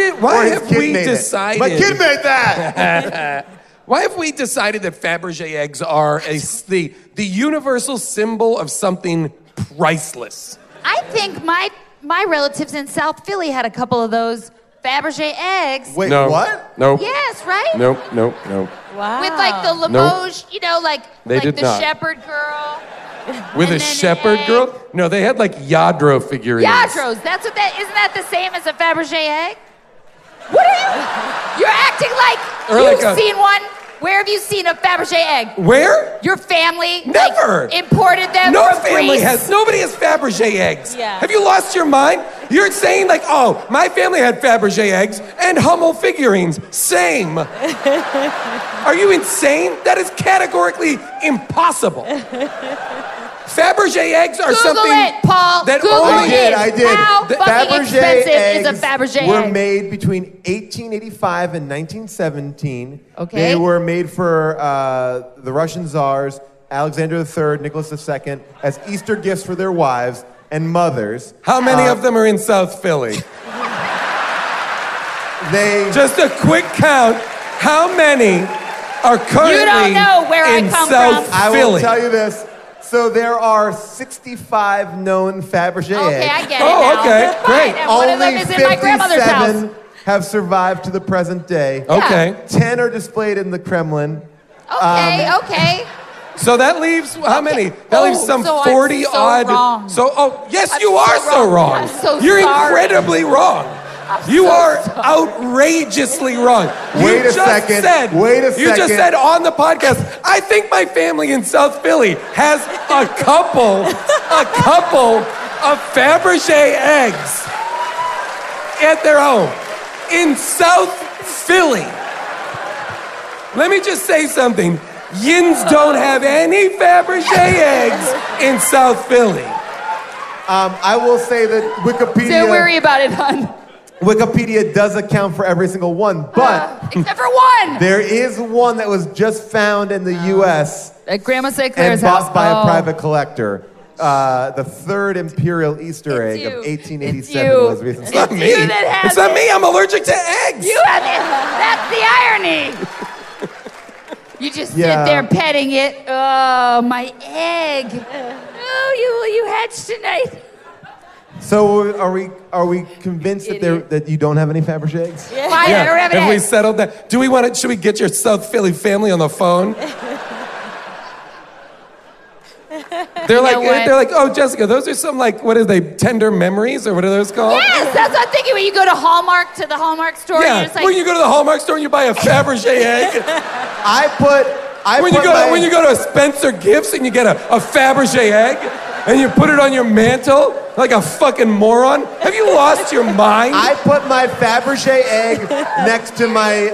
have we decided? My kid made that. Why have we decided that Fabergé eggs are the universal symbol of something priceless? I think my relatives in South Philly had a couple of those Fabergé eggs. Wait, no. What? No. Nope. Yes, right? Nope. Wow. With like the Limoges, you know, like the shepherd girl. With a shepherd girl? No, they had like Yadro figurines. Yadros, that's what that, isn't that the same as a Fabergé egg? What are you? You're acting like you've seen one. Where have you seen a Fabergé egg? Where? Your family. Never. Like, imported them from Greece. Nobody has Fabergé eggs. Yeah. Have you lost your mind? You're saying like, oh, my family had Fabergé eggs and Hummel figurines. Same. Are you insane? That is categorically impossible. Fabergé eggs are something that only... I did. How fucking expensive is a Fabergé egg? Were made between 1885 and 1917. Okay. They were made for the Russian czars, Alexander III, Nicholas II, as Easter gifts for their wives and mothers. How many of them are in South Philly? Just a quick count. How many are currently in South Philly? I will tell you this. So there are 65 known Fabergé eggs. Okay, I get it now. Okay, great. And one of them is in my grandmother's house. Only 57 have survived to the present day. Okay. 10 are displayed in the Kremlin. Okay, okay. So that leaves how many? That leaves some 40 odd. Wrong. Yes, you are so wrong. I'm so sorry. You're incredibly wrong. Outrageously wrong. Wait a second. You just said on the podcast, I think my family in South Philly has a couple of Fabergé eggs at their home in South Philly. Let me just say something. Yins don't have any Fabergé eggs in South Philly. I will say that Wikipedia... Don't worry about it, hon. Wikipedia does account for every single one, but... except for one! There is one that was just found in the U.S. at Grandma St. Clair's house. And bought by a private collector. The third Imperial Easter egg of 1887 was recently. It's not me. It's not me. I'm allergic to eggs. You have it. That's the irony. You just sit there petting it. Oh, my egg. Oh, you hatched tonight. So are we convinced that you don't have any Fabergé eggs? Yeah. I don't have any. Have we settled that? Do we want it? Should we get your South Philly family on the phone? They're like, oh, Jessica, those are some like, what are they, tender memories or what are those called? Yes, that's what I'm thinking. When you go to the Hallmark store. Yeah, when you go to the Hallmark store and you buy a Fabergé egg. When you go to a Spencer Gifts and you get a Fabergé egg and you put it on your mantle like a fucking moron. Have you lost your mind? I put my Fabergé egg next to my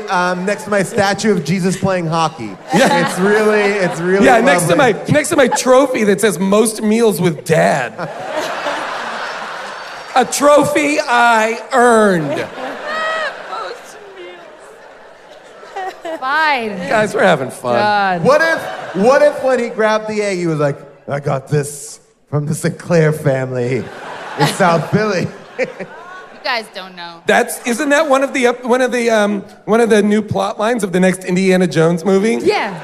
statue of Jesus playing hockey. Yeah. It's really yeah, lovely. next to my trophy that says most meals with dad. A trophy I earned. Fine. Guys, we're having fun. God. What if when he grabbed the egg, he was like, I got this from the St. Clair family in South Philly. You guys don't know. Isn't that one of the new plot lines of the next Indiana Jones movie? Yeah.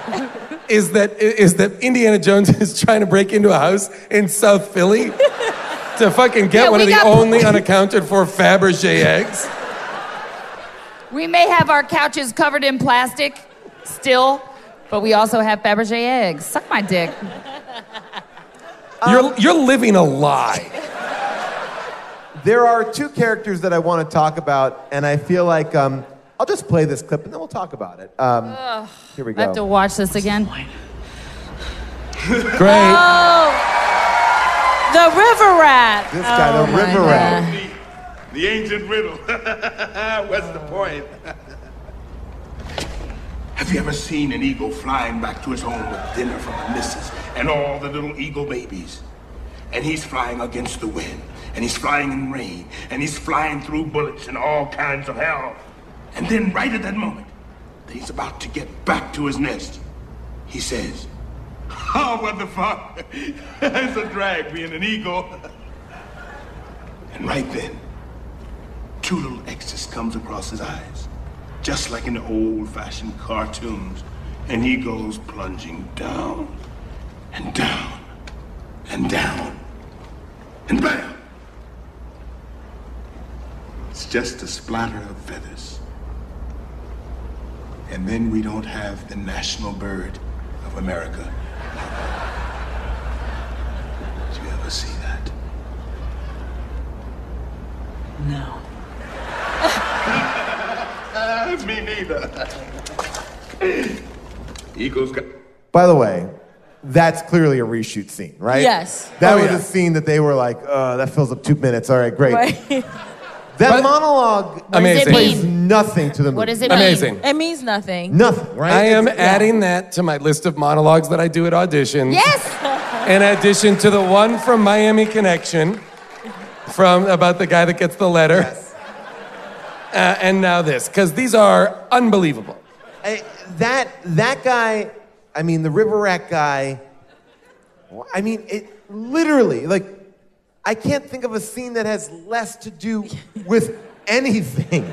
Is that Indiana Jones is trying to break into a house in South Philly to fucking get one of the only unaccounted for Fabergé eggs? We may have our couches covered in plastic still, but we also have Fabergé eggs. Suck my dick. You're living a lie. There are two characters that I want to talk about, and I feel like I'll just play this clip, and then we'll talk about it. Here we go. I have to watch this again. Great. Oh. The River Rat. This guy, the River Rat. The ancient riddle. What's the point? Have you ever seen an eagle flying back to his home with dinner from the missus and all the little eagle babies? And he's flying against the wind, and he's flying in rain, and he's flying through bullets and all kinds of hell. And then right at that moment, that he's about to get back to his nest, he says, "Oh, what the fuck? It's a drag being an eagle." And right then, two little X's comes across his eyes, just like in the old-fashioned cartoons. And he goes plunging down, and down, and down, and bam! It's just a splatter of feathers. And then we don't have the national bird of America. Did you ever see that? No. Me neither. Eagles got... By the way, that's clearly a reshoot scene, right? Yes. That was a scene that they were like, that fills up 2 minutes. All right, great. Right. That monologue plays nothing to the movie. What does it mean? Amazing. It means nothing. Nothing, right? I am adding that to my list of monologues that I do at auditions. Yes! In addition to the one from Miami Connection, from about the guy that gets the letter. Yes. And now this, because these are unbelievable. That guy, I mean, the River Rat guy, I mean, it literally, like... I can't think of a scene that has less to do with anything.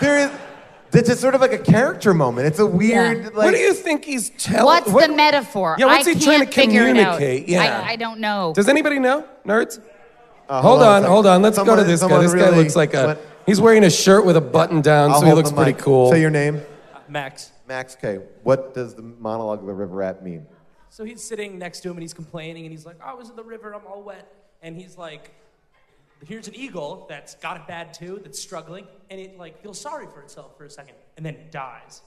It's just sort of like a character moment. It's a weird, like... What do you think he's telling... What's the metaphor? Yeah, what's he trying to communicate? Yeah. I don't know. Does anybody know, nerds? Hold on. Let's go to this guy. This guy looks like a... He's wearing a shirt with a button down, so he looks pretty cool. Say your name. Max. Max, okay. What does the monologue of the River Rat mean? So he's sitting next to him, and he's complaining, and he's like, "Oh, I was in the river, I'm all wet." And he's like, here's an eagle that's got it bad too, that's struggling, and it like feels sorry for itself for a second, and then it dies.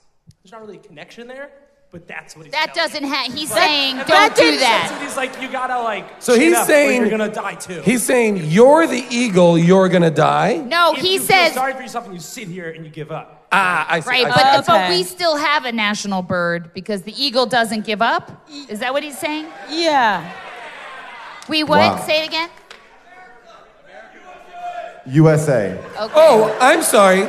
There's not really a connection there, but that's what he's saying. That doesn't happen. He's saying, don't do that. He's like, you gotta like, so he's saying, you're gonna die too. He's saying, you're the eagle, you're gonna die? No, he says, sorry for yourself and you sit here and you give up. Ah, I see. Right, but we still have a national bird because the eagle doesn't give up? Is that what he's saying? Yeah. We would? Wow. Say it again. USA. Okay. Oh, I'm sorry.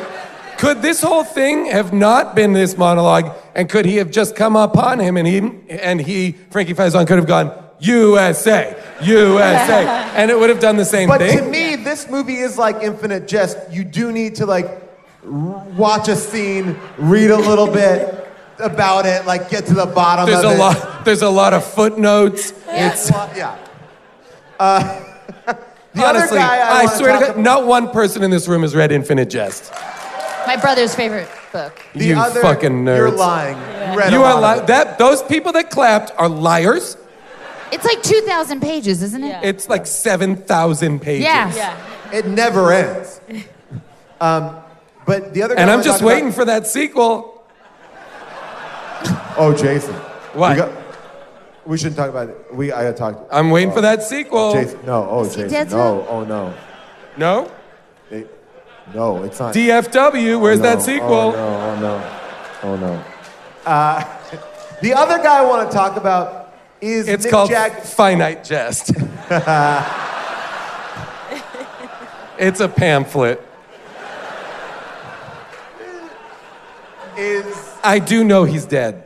Could this whole thing have not been this monologue, and could he have just come upon him, and he Frankie Faison, could have gone, USA, USA, and it would have done the same thing? But to me, this movie is like Infinite Jest. You do need to, like, watch a scene, read a little bit about it, like, get to the bottom of it. There's a lot of footnotes. Yeah. The honestly, other guy I swear to God, not one person in this room has read Infinite Jest. My brother's favorite book. You fucking nerds. You're lying. Yeah. You are lying. Those people that clapped are liars. It's like 2,000 pages, isn't it? Yeah. It's like 7,000 pages. Yeah. It never ends. But the other guy... And I'm just waiting for that sequel. Oh, Jason. What? We shouldn't talk about it. I gotta talk. I'm waiting for that sequel. Jason, no. Oh, Jason. No. Oh, no. No? No, it's not. DFW, where's that sequel? Oh, no. The other guy I want to talk about is Nick Jagger. It's called Finite Jest. It's a pamphlet. I do know he's dead.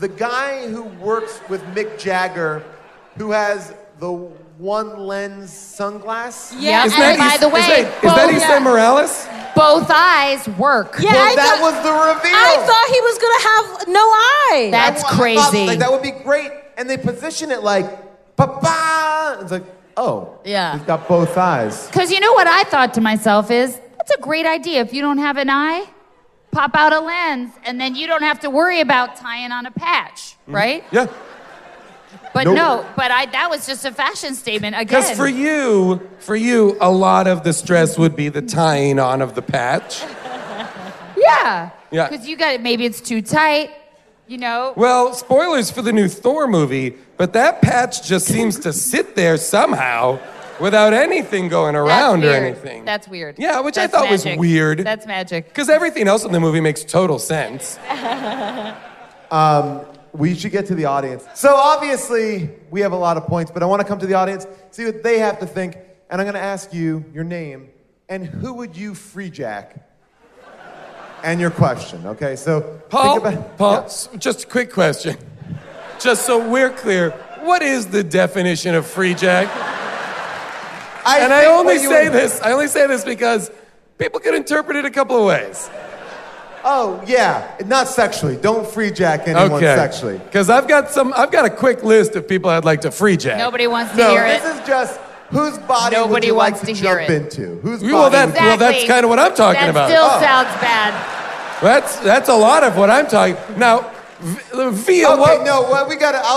The guy who works with Mick Jagger, who has the one-lens sunglass. Yeah, and by the way... Is that Issa Morales? Both eyes work. Yeah, well, that was the reveal. I thought he was going to have no eye. That's crazy. Thought, like, that would be great. And they position it like, pa-pa! It's like, oh, yeah, he's got both eyes. Because you know what I thought to myself is, that's a great idea. If you don't have an eye... pop out a lens, and then you don't have to worry about tying on a patch, right? Yeah. But that was just a fashion statement again. Because for you, a lot of the stress would be the tying on of the patch. Yeah. Because you got it, maybe it's too tight, You know? Well, spoilers for the new Thor movie, but that patch just seems to sit there somehow without anything going around or anything. That's weird. Yeah, which I thought was weird. That's magic. Because everything else in the movie makes total sense. We should get to the audience. So obviously, we have a lot of points, but I want to come to the audience, see what they have to think, and I'm going to ask you your name, and who would you Freejack? And your question, okay? So, Paul, just a quick question. Just so we're clear, what is the definition of Freejack? I only say this because people can interpret it a couple of ways. Oh, yeah, not sexually. Don't Freejack anyone sexually. Because I've got a quick list of people I'd like to Freejack. Nobody wants to hear it. This is just... Whose body Nobody would you wants like to jump it. Into? Whose body exactly. Well, that's kind of what I'm talking about. That still sounds bad. That's a lot of what I'm talking... Now, I'll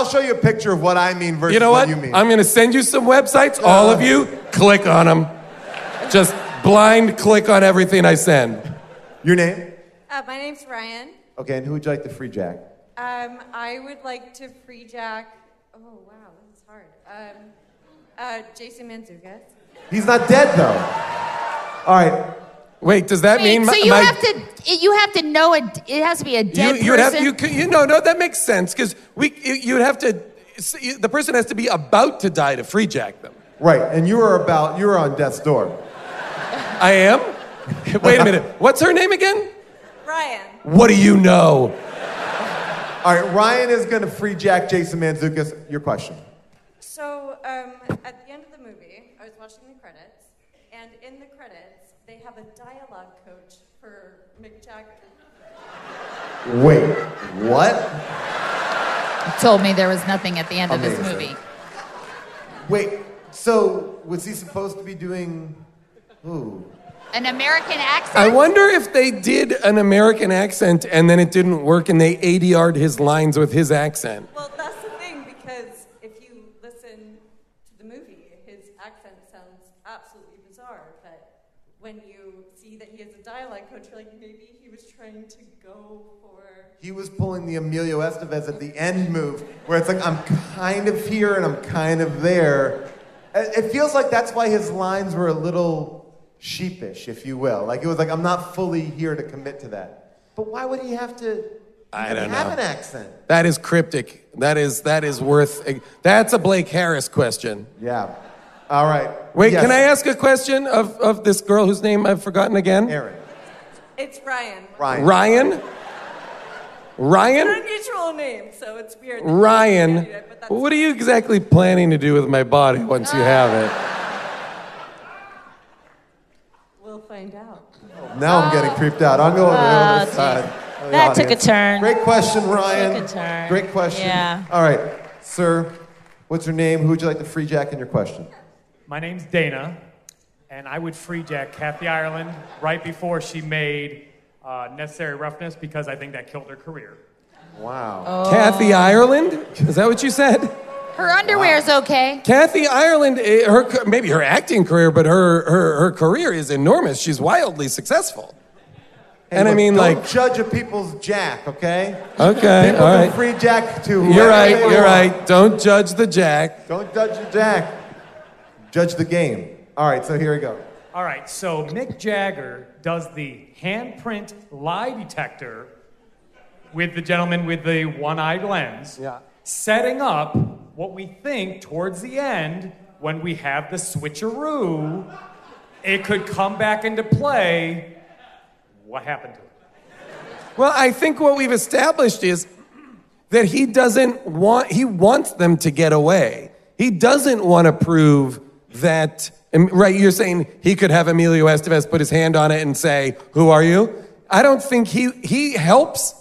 show you a picture of what I mean versus what you mean. I'm going to send you some websites, all of you. Click on them. Just blind click on everything I send. Your name? My name's Ryan. Okay, and who would you like to Freejack? I would like to Freejack... Oh, wow, this is hard. Jason Mantzoukas. He's not dead though. All right. Wait, does that mean? So you have to know it. It has to be a dead person. That makes sense because you'd have to. The person has to be about to die to Freejack them. Right, and you were on death's door. I am. Wait a minute. What's her name again? Ryan. What do you know? All right, Ryan is going to Freejack Jason Mantzoukas. Your question. So at the end of the movie, I was watching the credits, and in the credits, they have a dialogue coach for Mick Jagger. Wait, what? You told me there was nothing at the end of this movie. Wait, so was he supposed to be doing, an American accent? I wonder if they did an American accent, and then it didn't work, and they ADR'd his lines with his accent. Well, that's the thing, because... When you see that he has a dialect coach, you're like, maybe he was trying to go for... He was pulling the Emilio Estevez at the end move, where it's like, I'm kind of here and I'm kind of there. It feels like that's why his lines were a little sheepish, if you will. Like, it was like, I'm not fully here to commit to that. But why would he have to... I don't know. Have an accent? That is cryptic. That is worth... That's a Blake Harris question. Yeah. All right. Wait, yes. Can I ask a question of this girl whose name I've forgotten again? Erin. It's Ryan. Ryan? It's not a mutual name, so it's weird. Ryan, what are you exactly planning to do with my body once you have it? We'll find out. Now I'm getting creeped out. I'll go over the other side. That took a turn. Great question, Ryan. Took a turn. Great question. Yeah. All right, sir, what's your name? Who would you like to Freejack in your question? My name's Dana, and I would Freejack Kathy Ireland right before she made Necessary Roughness because I think that killed her career. Wow. Oh. Kathy Ireland? Is that what you said? Her underwear's okay. Kathy Ireland, maybe her acting career, but her career is enormous. She's wildly successful. Hey, and look, I mean, don't judge a people's Jack, okay? Okay, all right. People can Freejack to whoever You're right. Don't judge the Jack. Don't judge the Jack. Judge the game. All right, so here we go. All right, so Mick Jagger does the handprint lie detector with the gentleman with the one-eyed lens, setting up what we think towards the end when we have the switcheroo, it could come back into play. What happened to it? Well, I think what we've established is that he wants them to get away. He doesn't want to prove that, right, you're saying he could have Emilio Estevez put his hand on it and say, who are you? I don't think he helps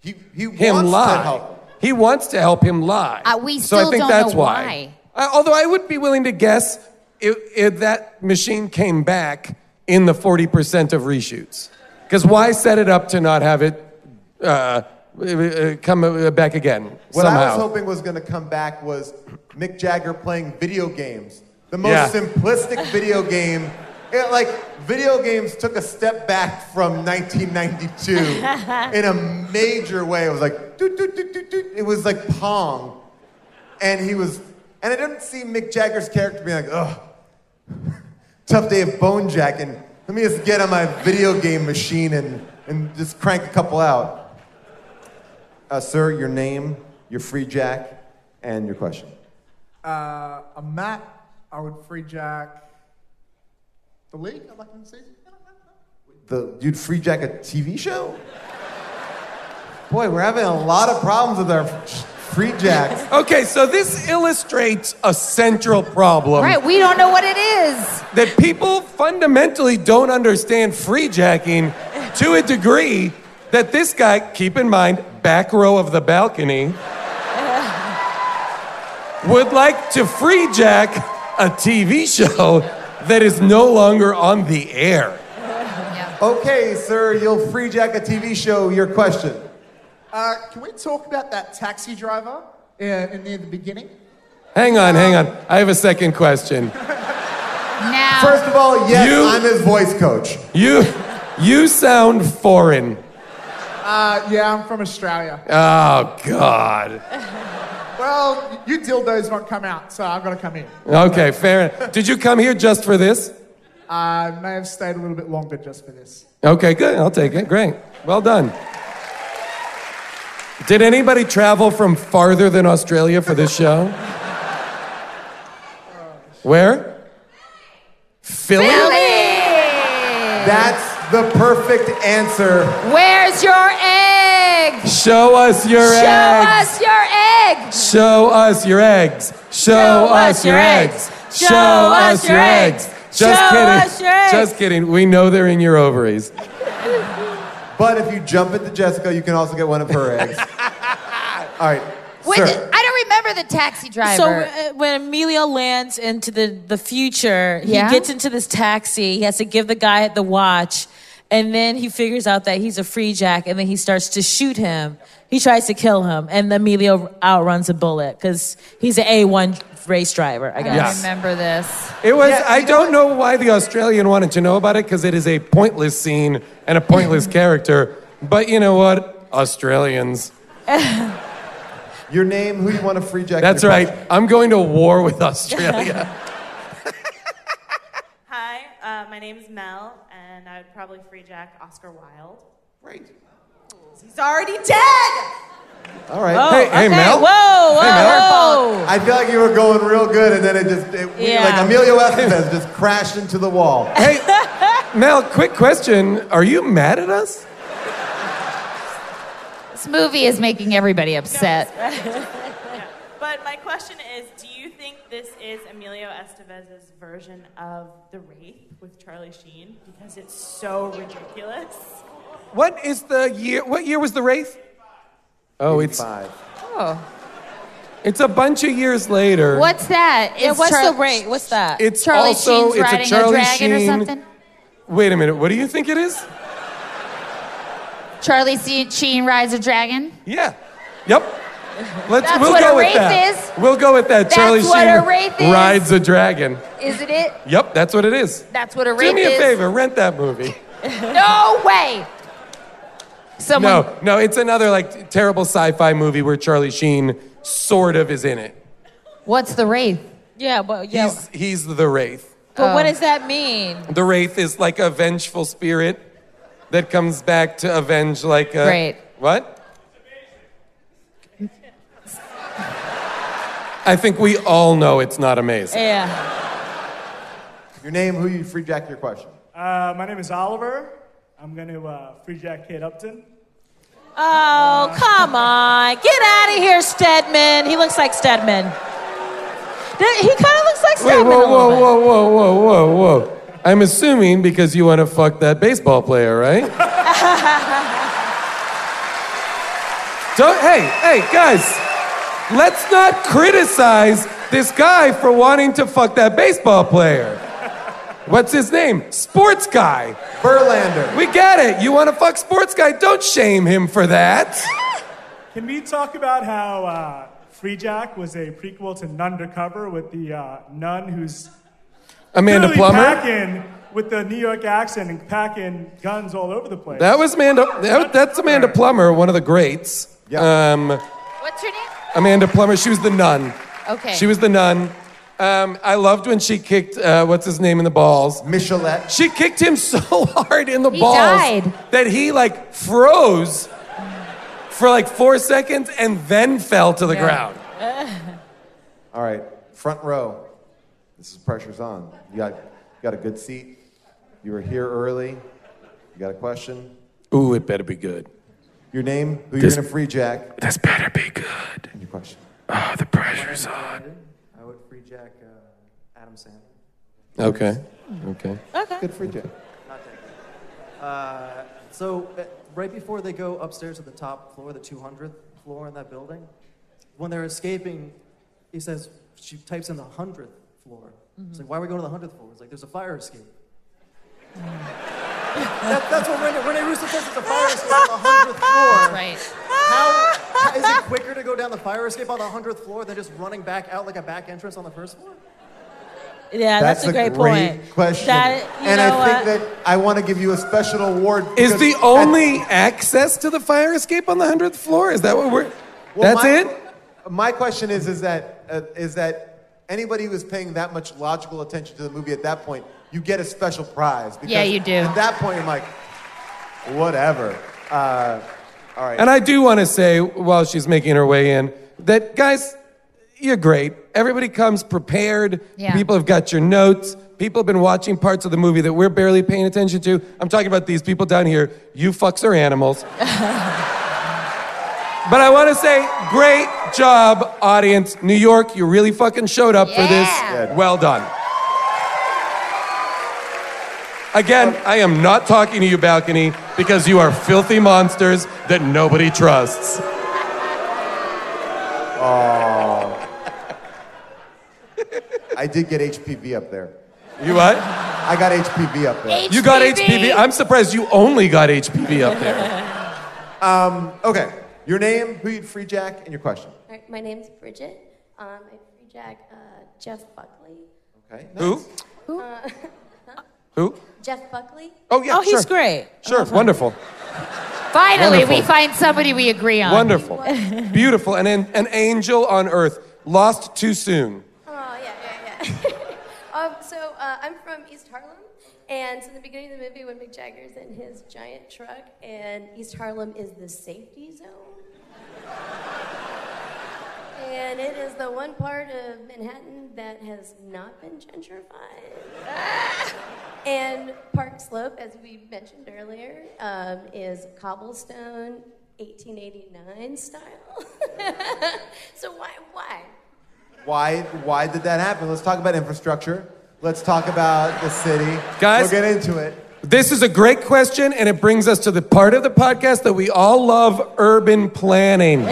him lie. He wants to help him lie. I think that's why. Although I would be willing to guess if that machine came back in the 40% of reshoots. Because why set it up to not have it come back again? What somehow. I was hoping was going to come back was Mick Jagger playing video games. The most simplistic video game It, like, video games took a step back from 1992 in a major way. It was like, doot, doot, doot, doot, doot. It was like Pong. And he was, and I didn't see Mick Jagger's character being like, ugh, tough day of bone jacking. Let me just get on my video game machine and just crank a couple out. Sir, your name, your Freejack, and your question. I'm Matt. I would Freejack the league. I'd like him to say you'd Freejack a TV show? Boy, we're having a lot of problems with our Freejacks. Okay, so this illustrates a central problem. Right, we don't know what it is. That people fundamentally don't understand Freejacking to a degree that this guy, keep in mind, back row of the balcony, would like to Freejack a TV show that is no longer on the air. Yeah. Okay, sir, you'll Freejack a TV show, your question. Can we talk about that taxi driver in near the beginning? Hang on. I have a second question. Now. First of all, yes, I'm his voice coach. You sound foreign. Yeah, I'm from Australia. Oh, God. Well, you dildos won't come out, so I've got to come in. Okay, fair enough. Did you come here just for this? I may have stayed a little bit longer just for this. Okay, good. I'll take it. Great. Well done. Did anybody travel from farther than Australia for this show? Where? Philly? That's the perfect answer. Where's your egg? Show us your eggs. Show us your eggs. Show us your eggs. Show us your eggs. Show us your eggs. Just kidding. Just kidding. We know they're in your ovaries. But if you jump into Jessica, you can also get one of her eggs. All right. Wait, sir. I don't remember the taxi driver. So when Emilio lands into the future, he gets into this taxi. He has to give the guy the watch. And then he figures out that he's a Freejack, and then he starts to shoot him. He tries to kill him, and Emilio outruns a bullet because he's an A1 race driver, I guess. I remember this. It was, I don't know why the Australian wanted to know about it because it is a pointless scene and a pointless character. But you know what? Australians. Your name, who you want to Freejack? That's right. Question? I'm going to war with Australia. Hi, my name's Mel, and I would probably Freejack Oscar Wilde. Great. He's already dead! All right. Oh, hey, Mel. Whoa. I feel like you were going real good, and then like Emilio Estevez just crashed into the wall. Hey, Mel, quick question. Are you mad at us? This movie is making everybody upset. Yeah. But my question is, do you think this is Emilio Estevez's version of The Wraith with Charlie Sheen? Because it's so ridiculous. What year was The Wraith? Oh, it's 5. Oh. It's a bunch of years later. What's that? What's The Wraith? What's that? It's Charlie also, Sheen's riding a dragon or something? Wait a minute, what do you think it is? Charlie Sheen rides a dragon? Yeah. Yep. We'll go with that. That's Charlie Sheen rides a dragon. Is it? Yep, that's what it is. That's what a wraith is. Do me a favor, rent that movie. No way! No, it's another like terrible sci-fi movie where Charlie Sheen sort of is in it. What's the Wraith? Yeah, well, yeah. He's the Wraith. But what does that mean? The Wraith is like a vengeful spirit that comes back to avenge like a... Great. What? I think we all know it's not amazing. Yeah. Your name, who you Freejack, your question. My name is Oliver. I'm going to Freejack Kid Upton. Oh, come on. Get out of here, Stedman. He looks like Stedman. He kind of looks like Stedman. Whoa. I'm assuming because you want to fuck that baseball player, right? Hey, guys. Let's not criticize this guy for wanting to fuck that baseball player. What's his name? Sports guy. Verlander. We get it. You want to fuck sports guy? Don't shame him for that. Can we talk about how Freejack was a prequel to Nun Undercover with the nun who's Amanda Plummer? Packing with the New York accent and packing guns all over the place. That was Amanda. That's Amanda Plummer, one of the greats. Yeah. What's her name? Amanda Plummer. She was the nun. Okay. She was the nun. I loved when she kicked, what's his name in the balls? Michelet. She kicked him so hard in the balls that he like froze for like 4 seconds and then fell to the ground. All right, front row. This is pressure's on. You got a good seat. You were here early. You got a question? Ooh, it better be good. Your name? Who you're gonna Freejack? This better be good. And your question? Oh, the pressure's on. I would Freejack Adam Sandler. Okay. Good Freejack. Not that right before they go upstairs to the top floor, the 200th floor in that building, when they're escaping, he says she types in the 100th floor. It's like, why are we going to the 100th floor? It's like, there's a fire escape. That's what Renee Russo says, it's a fire escape on the 100th floor. Right. How is it quicker to go down the fire escape on the 100th floor than just running back out like a back entrance on the first floor? Yeah, that's a great question. I think that I want to give you a special award. Is the only access to the fire escape on the 100th floor? Is that what we're... Well, my question is that anybody who was paying that much logical attention to the movie at that point, you get a special prize. Because yeah, you do. At that point, I'm like, whatever. All right. And I do want to say, while she's making her way in, that, guys, you're great. Everybody comes prepared. Yeah. People have got your notes. People have been watching parts of the movie that we're barely paying attention to. I'm talking about these people down here. You fucks are animals. But I want to say, great job, audience. New York, you really fucking showed up for this. Yeah. Well done. Again, I am not talking to you, balcony, because you are filthy monsters that nobody trusts. I did get HPV up there. You what? I got HPV up there. HPV? You got HPV? I'm surprised you only got HPV up there. Okay. Your name, who you'd Freejack, and your question. All right, my name's Bridget. I Freejack Jeff Buckley. Okay. Nice. Who? Who? Jeff Buckley. Oh, yeah, he's great. Sure, wonderful. Finally, we find somebody we agree on. Wonderful. Beautiful, and an angel on earth. Lost too soon. Oh, yeah. I'm from East Harlem. And so the beginning of the movie when Mick Jagger's in his giant truck and East Harlem is the safety zone. And it is the one part of Manhattan that has not been gentrified. And Park Slope, as we mentioned earlier, is cobblestone 1889 style. So why? Why did that happen? Let's talk about infrastructure. Let's talk about the city. Guys, we'll get into it. This is a great question, and it brings us to the part of the podcast that we all love, urban planning.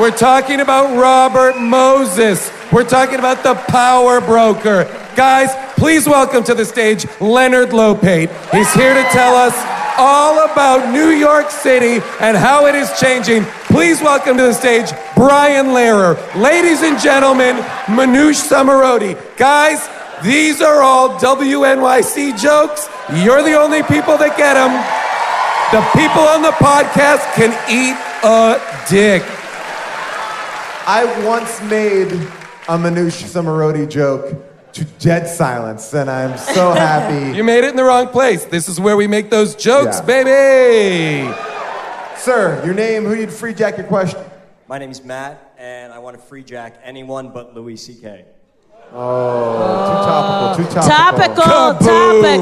We're talking about Robert Moses. We're talking about the power broker. Guys, please welcome to the stage Leonard Lopate. He's here to tell us all about New York City and how it is changing. Please welcome to the stage Brian Lehrer. Ladies and gentlemen, Manoush Samarodi. Guys, these are all WNYC jokes. You're the only people that get them. The people on the podcast can eat a dick. I once made a Manoush Samarodi joke to dead silence, and I'm so happy. You made it in the wrong place. This is where we make those jokes, baby. Sir, your name, who you'd Freejack, your question. My name's Matt, and I want to Freejack anyone but Louis C.K. Oh, too topical.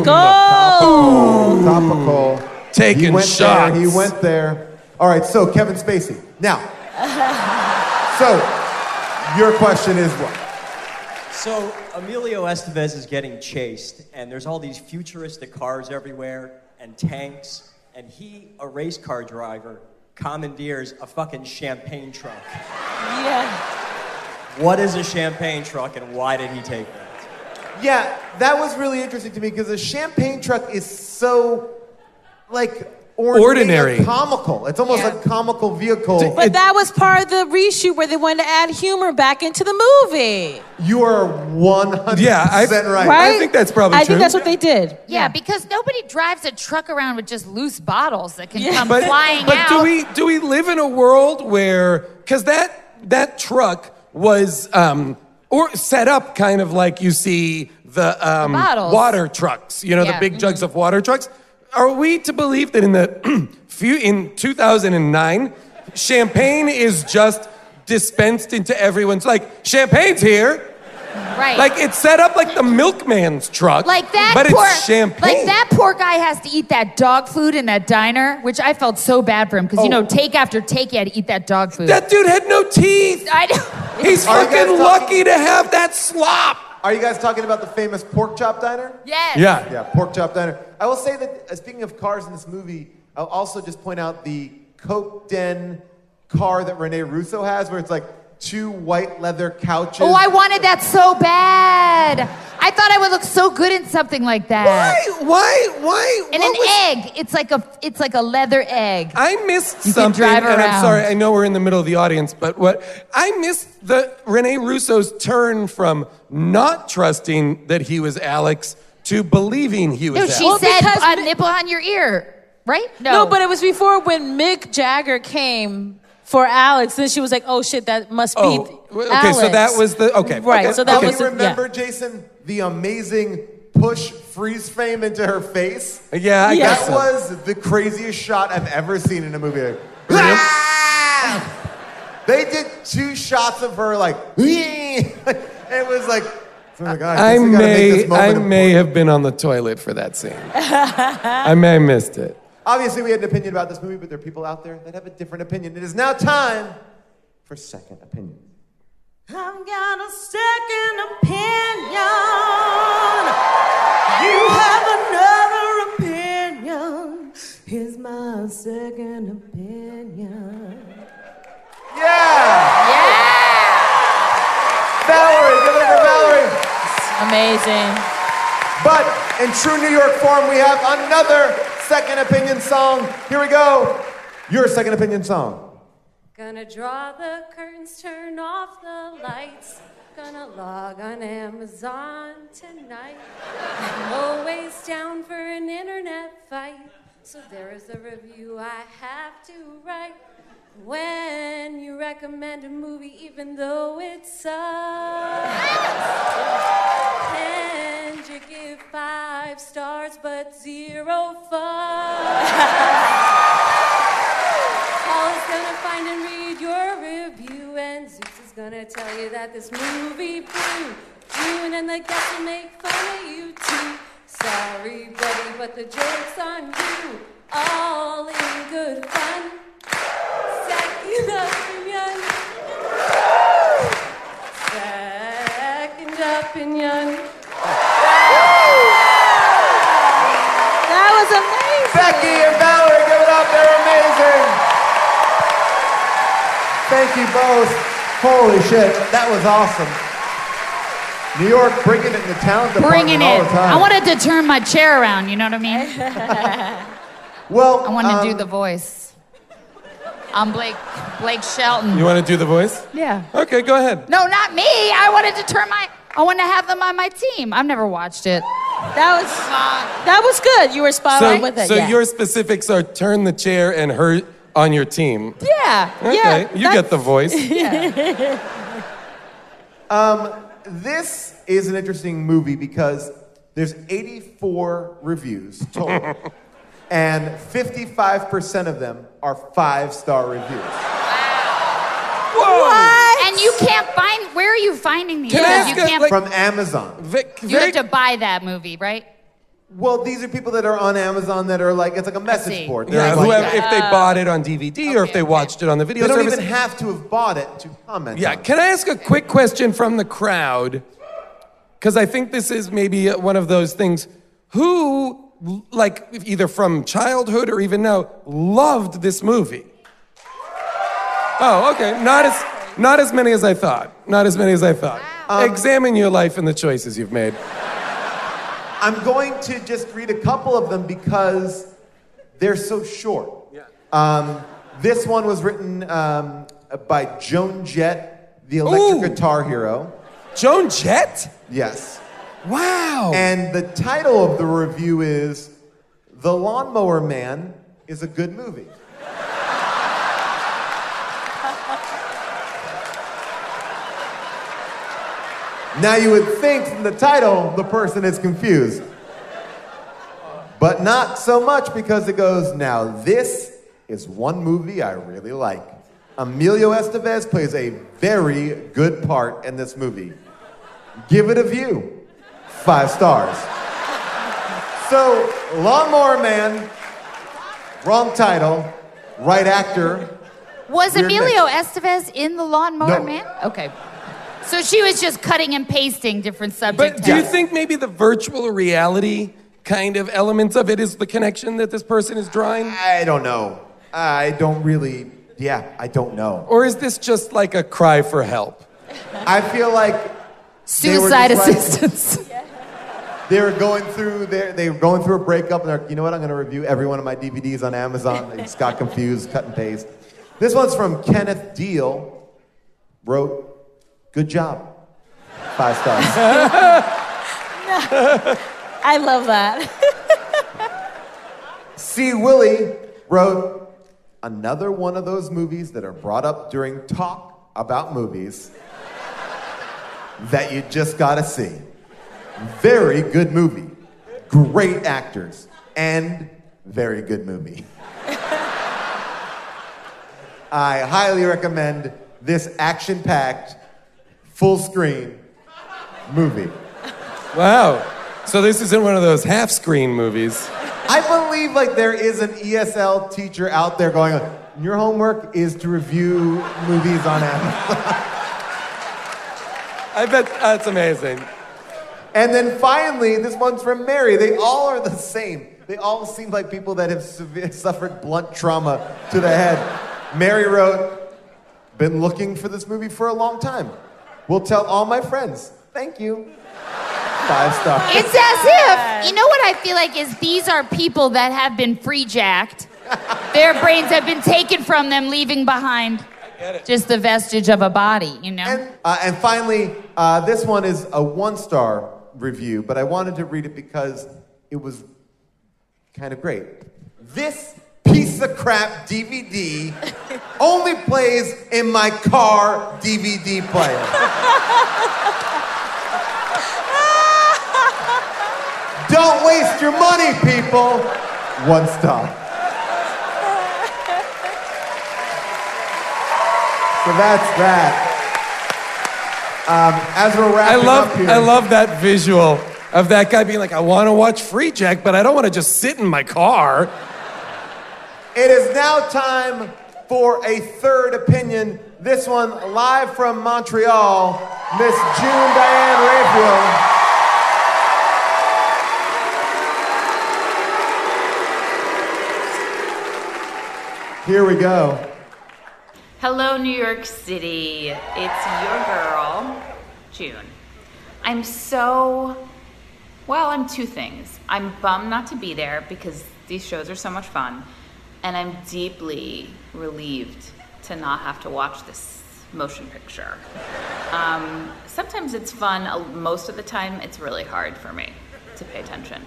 Topical. Taking shots. He went there. All right, so Kevin Spacey. Now, so your question is what? So Emilio Estevez is getting chased, and there's all these futuristic cars everywhere, and tanks, and he, a race car driver, commandeers a fucking champagne truck. Yeah. What is a champagne truck, and why did he take that? Yeah, that was really interesting to me, because a champagne truck is so, like, ordinary, comical. It's almost a comical vehicle. But that was part of the reshoot where they wanted to add humor back into the movie. You are 100% right. I think that's probably true. I think that's what they did. Yeah, because nobody drives a truck around with just loose bottles that can come flying out. But do we live in a world where, because that truck was or set up kind of like you see the water trucks, the big jugs of water trucks. Are we to believe that in the in 2009, champagne is just dispensed into everyone's, like, champagne's here? Right. Like, it's set up like the milkman's truck, like that, but it's champagne. Like, that poor guy has to eat that dog food in that diner, which I felt so bad for him, because, take after take, he had to eat that dog food. That dude had no teeth. I know. He's fucking lucky to have that slop. Are you guys talking about the famous Pork Chop Diner? Yes. Yeah. Yeah, Pork Chop Diner. I will say that, speaking of cars in this movie, I'll also just point out the Coke Den car that Renee Russo has, where it's like two white leather couches. Oh, I wanted that so bad. I thought I would look so good in something like that. Why? And egg. It's like a leather egg. I missed something, and I'm sorry, I know we're in the middle of the audience, but I missed the Renee Russo's turn from not trusting that he was Alex to believing he was Alex. No, she said, a nipple on your ear, right? No, but it was before when Mick Jagger came for Alex, then she was like, oh shit, that must be Alex. Okay, so that was the, okay. Right, okay. So that was the, remember, Jason, the amazing push freeze frame into her face? Yeah, I guess so. That was the craziest shot I've ever seen in a movie. They did two shots of her, like, it was like, oh my God, I may have been on the toilet for that scene. I may have missed it. Obviously, we had an opinion about this movie, but there are people out there that have a different opinion. It is now time for Second Opinion. I've got a second opinion. You have another opinion. Here's my second opinion. Yeah! Yeah! Valerie, give it up for Valerie. Amazing. But in true New York form, we have another second opinion song. Here we go. Your second opinion song. Gonna draw the curtains, turn off the lights. Gonna log on Amazon tonight. I'm always down for an internet fight. So there is a review I have to write. When you recommend a movie, even though it sucks. And you give 5 stars, but 0 fucks. Paul's gonna find and read your review, and Zeus is gonna tell you that this movie blew. June and the guests will make fun of you too. Sorry, buddy, but the joke's on you. All in good fun. Second opinion. Second opinion. That was amazing. Becky and Valerie, give it up. They're amazing. Thank you both. Holy shit, that was awesome. New York, bringing it in the talent department all the time. I wanted to turn my chair around, you know what I mean? Well, I wanted to do the voice. I'm Blake Shelton. You want to do the voice? Yeah. Okay, go ahead. No, not me. I want to have them on my team. I've never watched it. That was good. You were spot on with it. So your specifics are turn the chair and her on your team. Yeah. Okay. Yeah, you get the voice. Yeah. This is an interesting movie because there's 84 reviews total. And 55% of them are 5-star reviews. Wow. Whoa. What? And you can't find, where are you finding these? From Amazon. You have to buy that movie, right? Well, these are people that are on Amazon that are like, it's like a message board. Yeah, if they bought it on DVD or if they watched it on the video service. They don't even have to have bought it to comment on it. Can I ask a quick question from the crowd? Because I think this is maybe one of those things. Who, like, either from childhood or even now, loved this movie? Oh, okay. Not as many as I thought. Not as many as I thought. Wow. Examine your life and the choices you've made. I'm going to just read a couple of them because They're so short. Yeah. This one was written by Joan Jett, the electric guitar hero. Joan Jett? Yes. Wow. And the title of the review is The Lawnmower Man is a Good Movie. Now you would think from the title, the person is confused. But not so much, because it goes, now this is one movie I really like. Emilio Estevez plays a very good part in this movie. Give it a view. 5 stars. So, Lawnmower Man, wrong title, right actor. Was Emilio Estevez in The Lawnmower Man? Okay. So she was just cutting and pasting different subject. But do you think maybe the virtual reality kind of elements of it is the connection that this person is drawing? I don't know. I don't really, I don't know. Or is this just like a cry for help? I feel like suicide assistance. They were going through a breakup and they're like, you know what, I'm gonna review every one of my DVDs on Amazon. They just got confused, cut and paste. This one's from Kenneth Deal, wrote, good job. 5 stars. No, I love that. C. Willie wrote, another one of those movies that are brought up during talk about movies that you just gotta see. Very good movie. Great actors. And very good movie. I highly recommend this action-packed, full-screen movie. Wow. So this isn't one of those half-screen movies. I believe, like, there is an ESL teacher out there going, your homework is to review movies on Amazon. I bet that's amazing. And then finally, this one's from Mary. They all are the same. They all seem like people that have suffered blunt trauma to the head. Mary wrote, been looking for this movie for a long time. We'll tell all my friends. Thank you. 5 stars. It's as if, you know what I feel like is these are people that have been freejacked. Their brains have been taken from them, leaving behind just the vestige of a body, you know? And finally, this one is a 1-star review, but I wanted to read it because it was kind of great. This piece of crap DVD only plays in my car DVD player. Don't waste your money, people. 1 star. So that's that. As we're wrapping up here. I love that visual of that guy being like, I want to watch Freejack, but I don't want to just sit in my car. It is now time for a third opinion. This one, live from Montreal, Miss June Diane Raphael. Here we go. Hello, New York City. It's your girl, June. I'm two things. I'm bummed not to be there because these shows are so much fun. And I'm deeply relieved to not have to watch this motion picture. Sometimes it's fun. Most of the time, it's really hard for me to pay attention.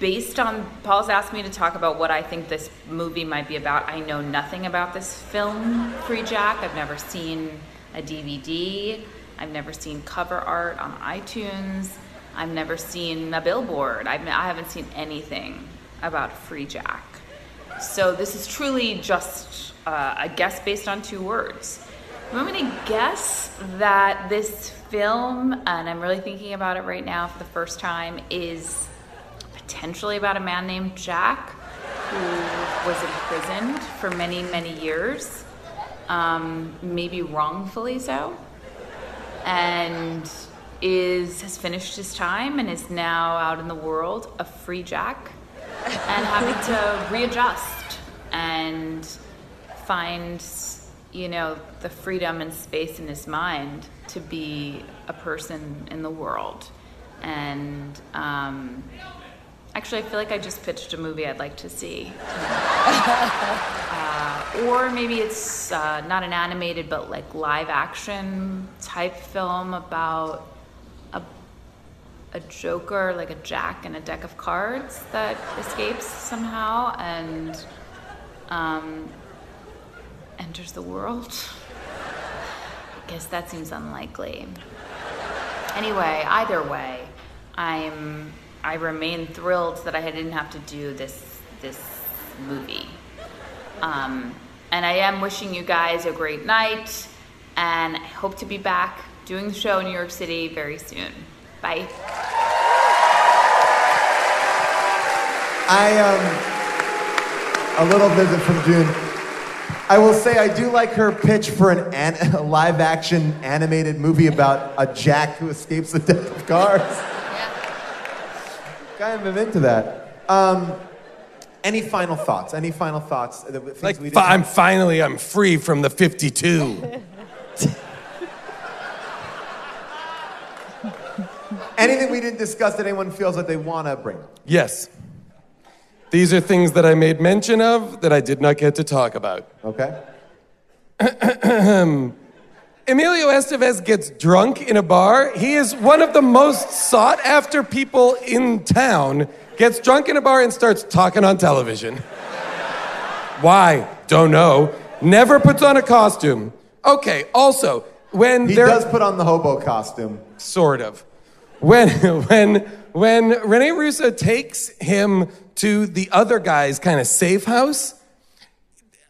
Based on, Paul's asked me to talk about what I think this movie might be about. I know nothing about this film, Freejack. I've never seen a DVD. I've never seen cover art on iTunes. I've never seen a billboard. I haven't seen anything about Freejack. So this is truly just a guess based on 2 words. I'm gonna guess that this film, and I'm really thinking about it right now for the first time, is potentially about a man named Jack who was imprisoned for many, many years, maybe wrongfully so, and has finished his time and is now out in the world a free Jack, and having to readjust and find, you know, the freedom and space in his mind to be a person in the world. And Actually, I feel like I just pitched a movie I'd like to see. Or maybe it's not an animated, but like live action type film about a joker, like a jack and a deck of cards that escapes somehow and enters the world. I guess that seems unlikely. Anyway, either way, I remain thrilled that I didn't have to do this movie. And I am wishing you guys a great night, and I hope to be back doing the show in New York City very soon. Bye. A little visit from June. I will say I do like her pitch for a live-action animated movie about a jack who escapes the death of cards. Kind of into that. Any final thoughts? Any final thoughts? Like, I'm free from the 52. Anything we didn't discuss that anyone feels that they want to bring up? Yes. These are things that I made mention of that I did not get to talk about. Okay. Emilio Estevez gets drunk in a bar. He is one of the most sought-after people in town. Gets drunk in a bar and starts talking on television. Why? Don't know. Never puts on a costume. Okay, also, when he does put on the hobo costume. Sort of. When Renee Russo takes him to the other guy's kind of safe house,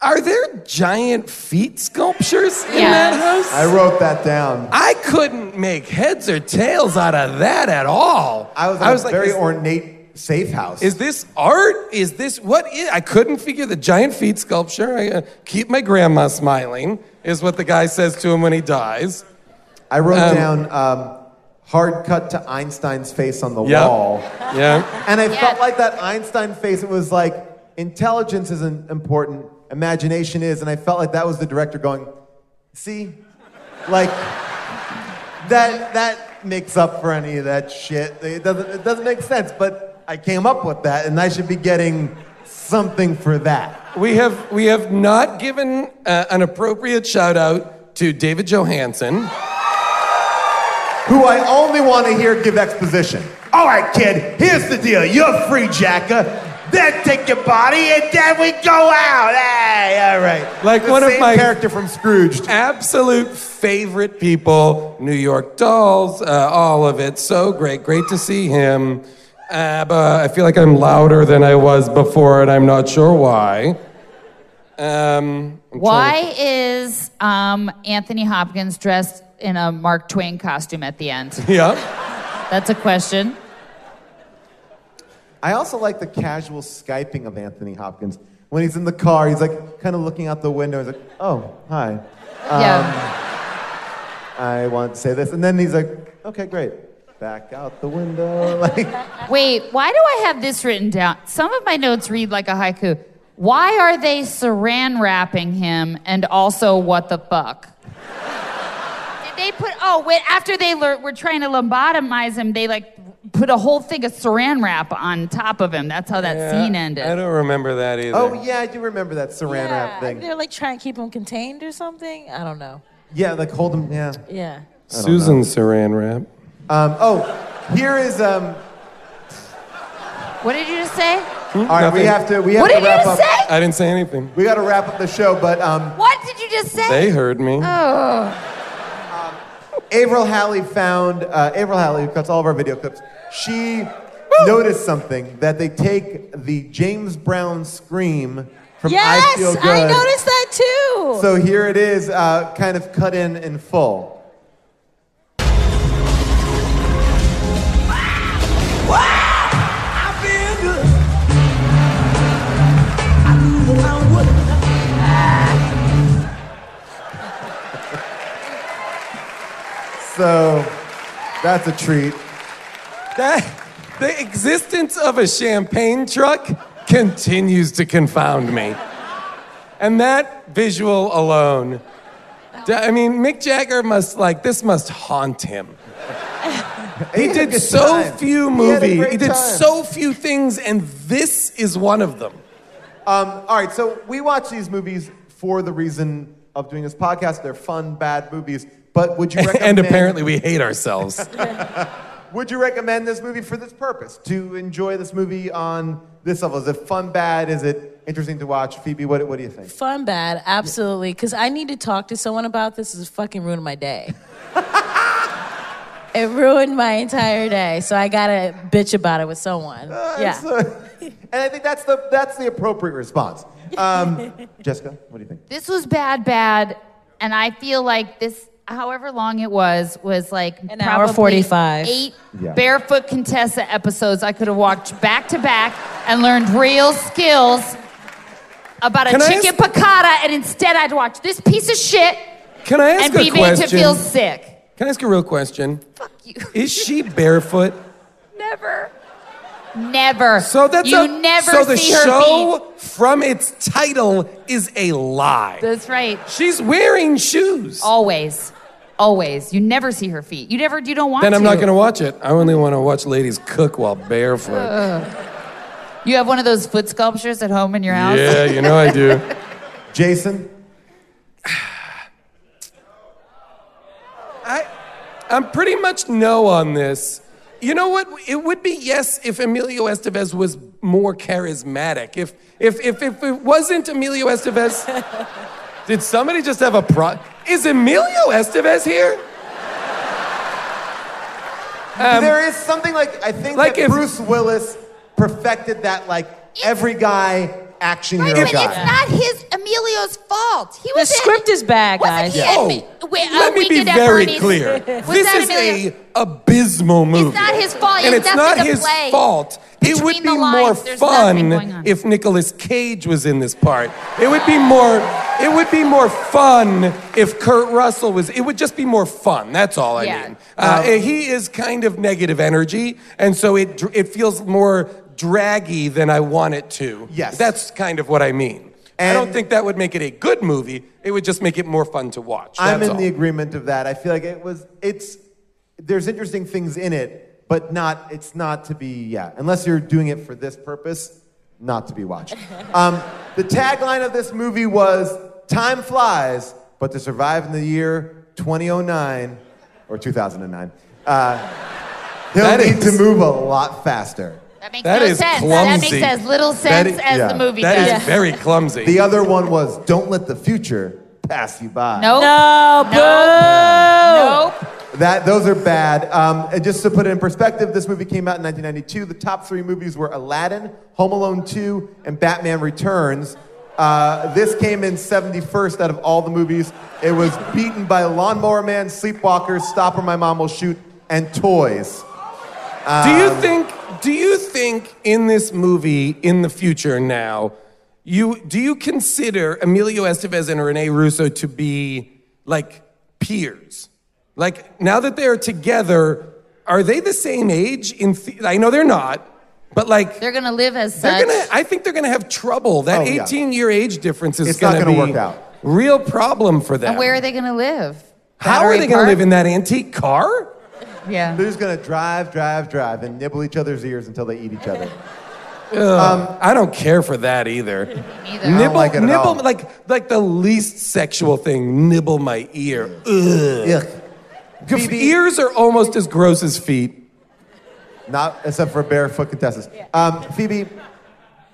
are there giant feet sculptures in that house? I wrote that down. I couldn't make heads or tails out of that at all. I was like, very ornate safe house. Is this art? Is this what? I couldn't figure the giant feet sculpture. Keep my grandma smiling is what the guy says to him when he dies. I wrote down. Hard cut to Einstein's face on the wall. Yeah. And I felt like that Einstein face, it was like, intelligence isn't important, imagination is. And I felt like that was the director going, see? Like, that makes up for any of that shit. It doesn't make sense, but I came up with that, and I should be getting something for that. We have not given an appropriate shout out to David Johansen. Who I only want to hear give exposition. All right, kid, here's the deal. You're free, Jacker. Then take your body and then we go out. Hey, all right. Like the one of my character from Scrooge. Absolute favorite people, New York Dolls, all of it. So great. Great to see him. But I feel like I'm louder than I was before, and I'm not sure why. Why is Anthony Hopkins dressed in a Mark Twain costume at the end? Yeah. That's a question. I also like the casual Skyping of Anthony Hopkins. When he's in the car, he's like kind of looking out the window. He's like, oh, hi. I want to say this. And then he's like, okay, great. Back out the window. Wait, why do I have this written down? Some of my notes read like a haiku. Why are they saran wrapping him and also what the fuck? After they were trying to lobotomize him, they like put a whole thing of saran wrap on top of him. That's how that scene ended. I don't remember that either. Oh yeah, I do remember that saran wrap thing. They're like trying to keep him contained or something. I don't know. Yeah, like hold him. Yeah. Yeah. Susan saran wrap. Here is What did you just say? All right, nothing. we have to wrap up. What did you say? I didn't say anything. We got to wrap up the show, but What did you just say? They heard me. Oh. Avril Halley, who cuts all of our video clips, she noticed something, that they take the James Brown scream from I Feel Good. Yes, I noticed that too. So here it is, kind of cut in full. So, that's a treat. The existence of a champagne truck continues to confound me. And that visual alone, Mick Jagger must haunt him. He did so few movies. He did so few things, and this is one of them. All right, so we watch these movies for the reason of doing this podcast. They're fun, bad movies. But would you recommend... And apparently we hate ourselves. Would you recommend this movie for this purpose? To enjoy this movie on this level? Is it fun, bad? Is it interesting to watch? Phoebe, what do you think? Fun, bad, absolutely. Because I need to talk to someone about this. It's fucking ruined my day. It ruined my entire day, so I gotta bitch about it with someone. And I think that's the appropriate response. Jessica, what do you think? This was bad, and I feel like this, however long it was like an hour 45. Eight Barefoot Contessa episodes I could have watched back to back and learned real skills about chicken piccata, and instead I'd watch this piece of shit. Can I ask and be a made to feel sick. Can I ask a real question? Fuck you. Is she barefoot? Never. So that's the show from its title is a lie. That's right. She's wearing shoes. Always. You never see her feet. You don't want to. Then I'm not going to watch it. I only want to watch ladies cook while barefoot. You have one of those foot sculptures at home in your house? Yeah, you know I do. Jason? I'm pretty much no on this. You know what? It would be yes if Emilio Estevez was more charismatic. If it wasn't Emilio Estevez, did somebody just have a Is Emilio Estevez here? There is something I think Bruce Willis perfected that every guy action hero guy. Right, but it's not Emilio's fault. The script is bad, guys. Let me be very clear. This is an abysmal movie. It's not his fault. And it's not his fault. It would be more fun if Nicolas Cage was in this part. It would be more fun if Kurt Russell was. It would just be more fun. That's all I mean. He is kind of negative energy, and so it feels more draggy than I want it to. Yes. That's kind of what I mean. And I don't think that would make it a good movie. It would just make it more fun to watch. I'm in the agreement of that. I feel like there's interesting things in it, but it's not to be, unless you're doing it for this purpose, not to be watched. The tagline of this movie was, time flies, but to survive in the year 2009, or 2009, he'll need to move a lot faster. That makes no sense. Clumsy. That makes as little sense as the movie does. That is very clumsy. The other one was, don't let the future pass you by. Nope. Those are bad. Just to put it in perspective, this movie came out in 1992. The top three movies were Aladdin, Home Alone 2, and Batman Returns. This came in 71st out of all the movies. It was beaten by Lawnmower Man, Sleepwalkers, Stop or My Mom Will Shoot, and Toys. Do you think in this movie, in the future now, do you consider Emilio Estevez and Renee Russo to be like peers? Like now that they are together, are they the same age? I know they're not, but they're gonna live as such. I think they're gonna have trouble. That 18-year age difference is not gonna work out. Real problem for them. And where are they gonna live? How are they gonna live in that antique car? Yeah. They're just going to drive, and nibble each other's ears until they eat each other. I don't care for that either. Nibble, like the least sexual thing, nibble my ear. Ugh. Ears are almost as gross as feet. Not except for barefoot contestants. Yeah. Phoebe,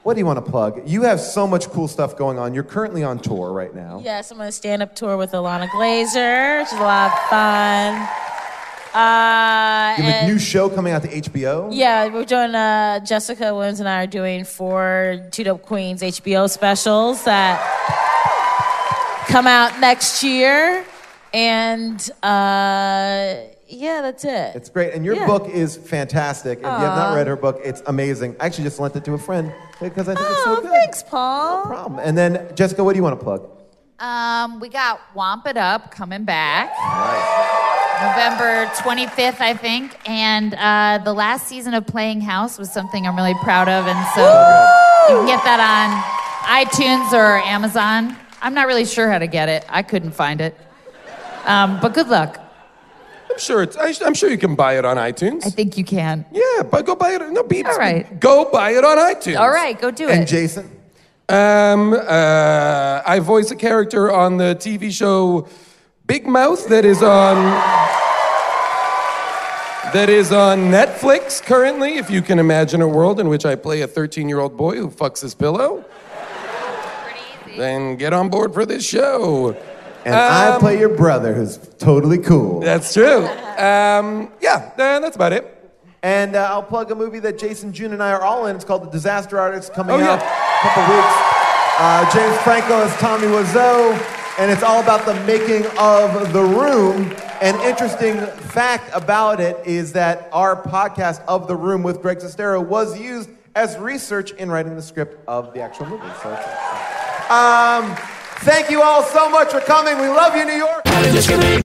what do you want to plug? You have so much cool stuff going on. You're currently on tour right now. Yes, I'm on a stand-up tour with Alana Glazer, which is a lot of fun. You have a new show coming out to HBO? Yeah, we're doing, Jessica Williams and I are doing 4 Two Dope Queens HBO specials that come out next year. And that's it. It's great. And your book is fantastic. If you have not read her book, it's amazing. I actually just lent it to a friend because I think it's so good. Oh, thanks, Paul. No problem. And then, Jessica, what do you want to plug? We got Womp It Up coming back. Nice. November 25th, I think. And the last season of Playing House was something I'm really proud of. And so you can get that on iTunes or Amazon. I'm not really sure how to get it. I couldn't find it. But good luck. I'm sure you can buy it on iTunes. I think you can. Yeah, but go buy it. No, Beeps. All right. Go buy it on iTunes. All right, go do it. And Jason? I voice a character on the TV show Big Mouth that is on Netflix currently, if you can imagine a world in which I play a 13-year-old boy who fucks his pillow. Pretty easy. Then get on board for this show. And I play your brother, who's totally cool. That's true. Yeah, that's about it. And I'll plug a movie that Jason, June, and I are all in. It's called The Disaster Artist, coming out a couple weeks. James Franco is Tommy Wiseau, and it's all about the making of The Room. An interesting fact about it is that our podcast of The Room with Greg Sestero was used as research in writing the script of the actual movie. So thank you all so much for coming. We love you, New York.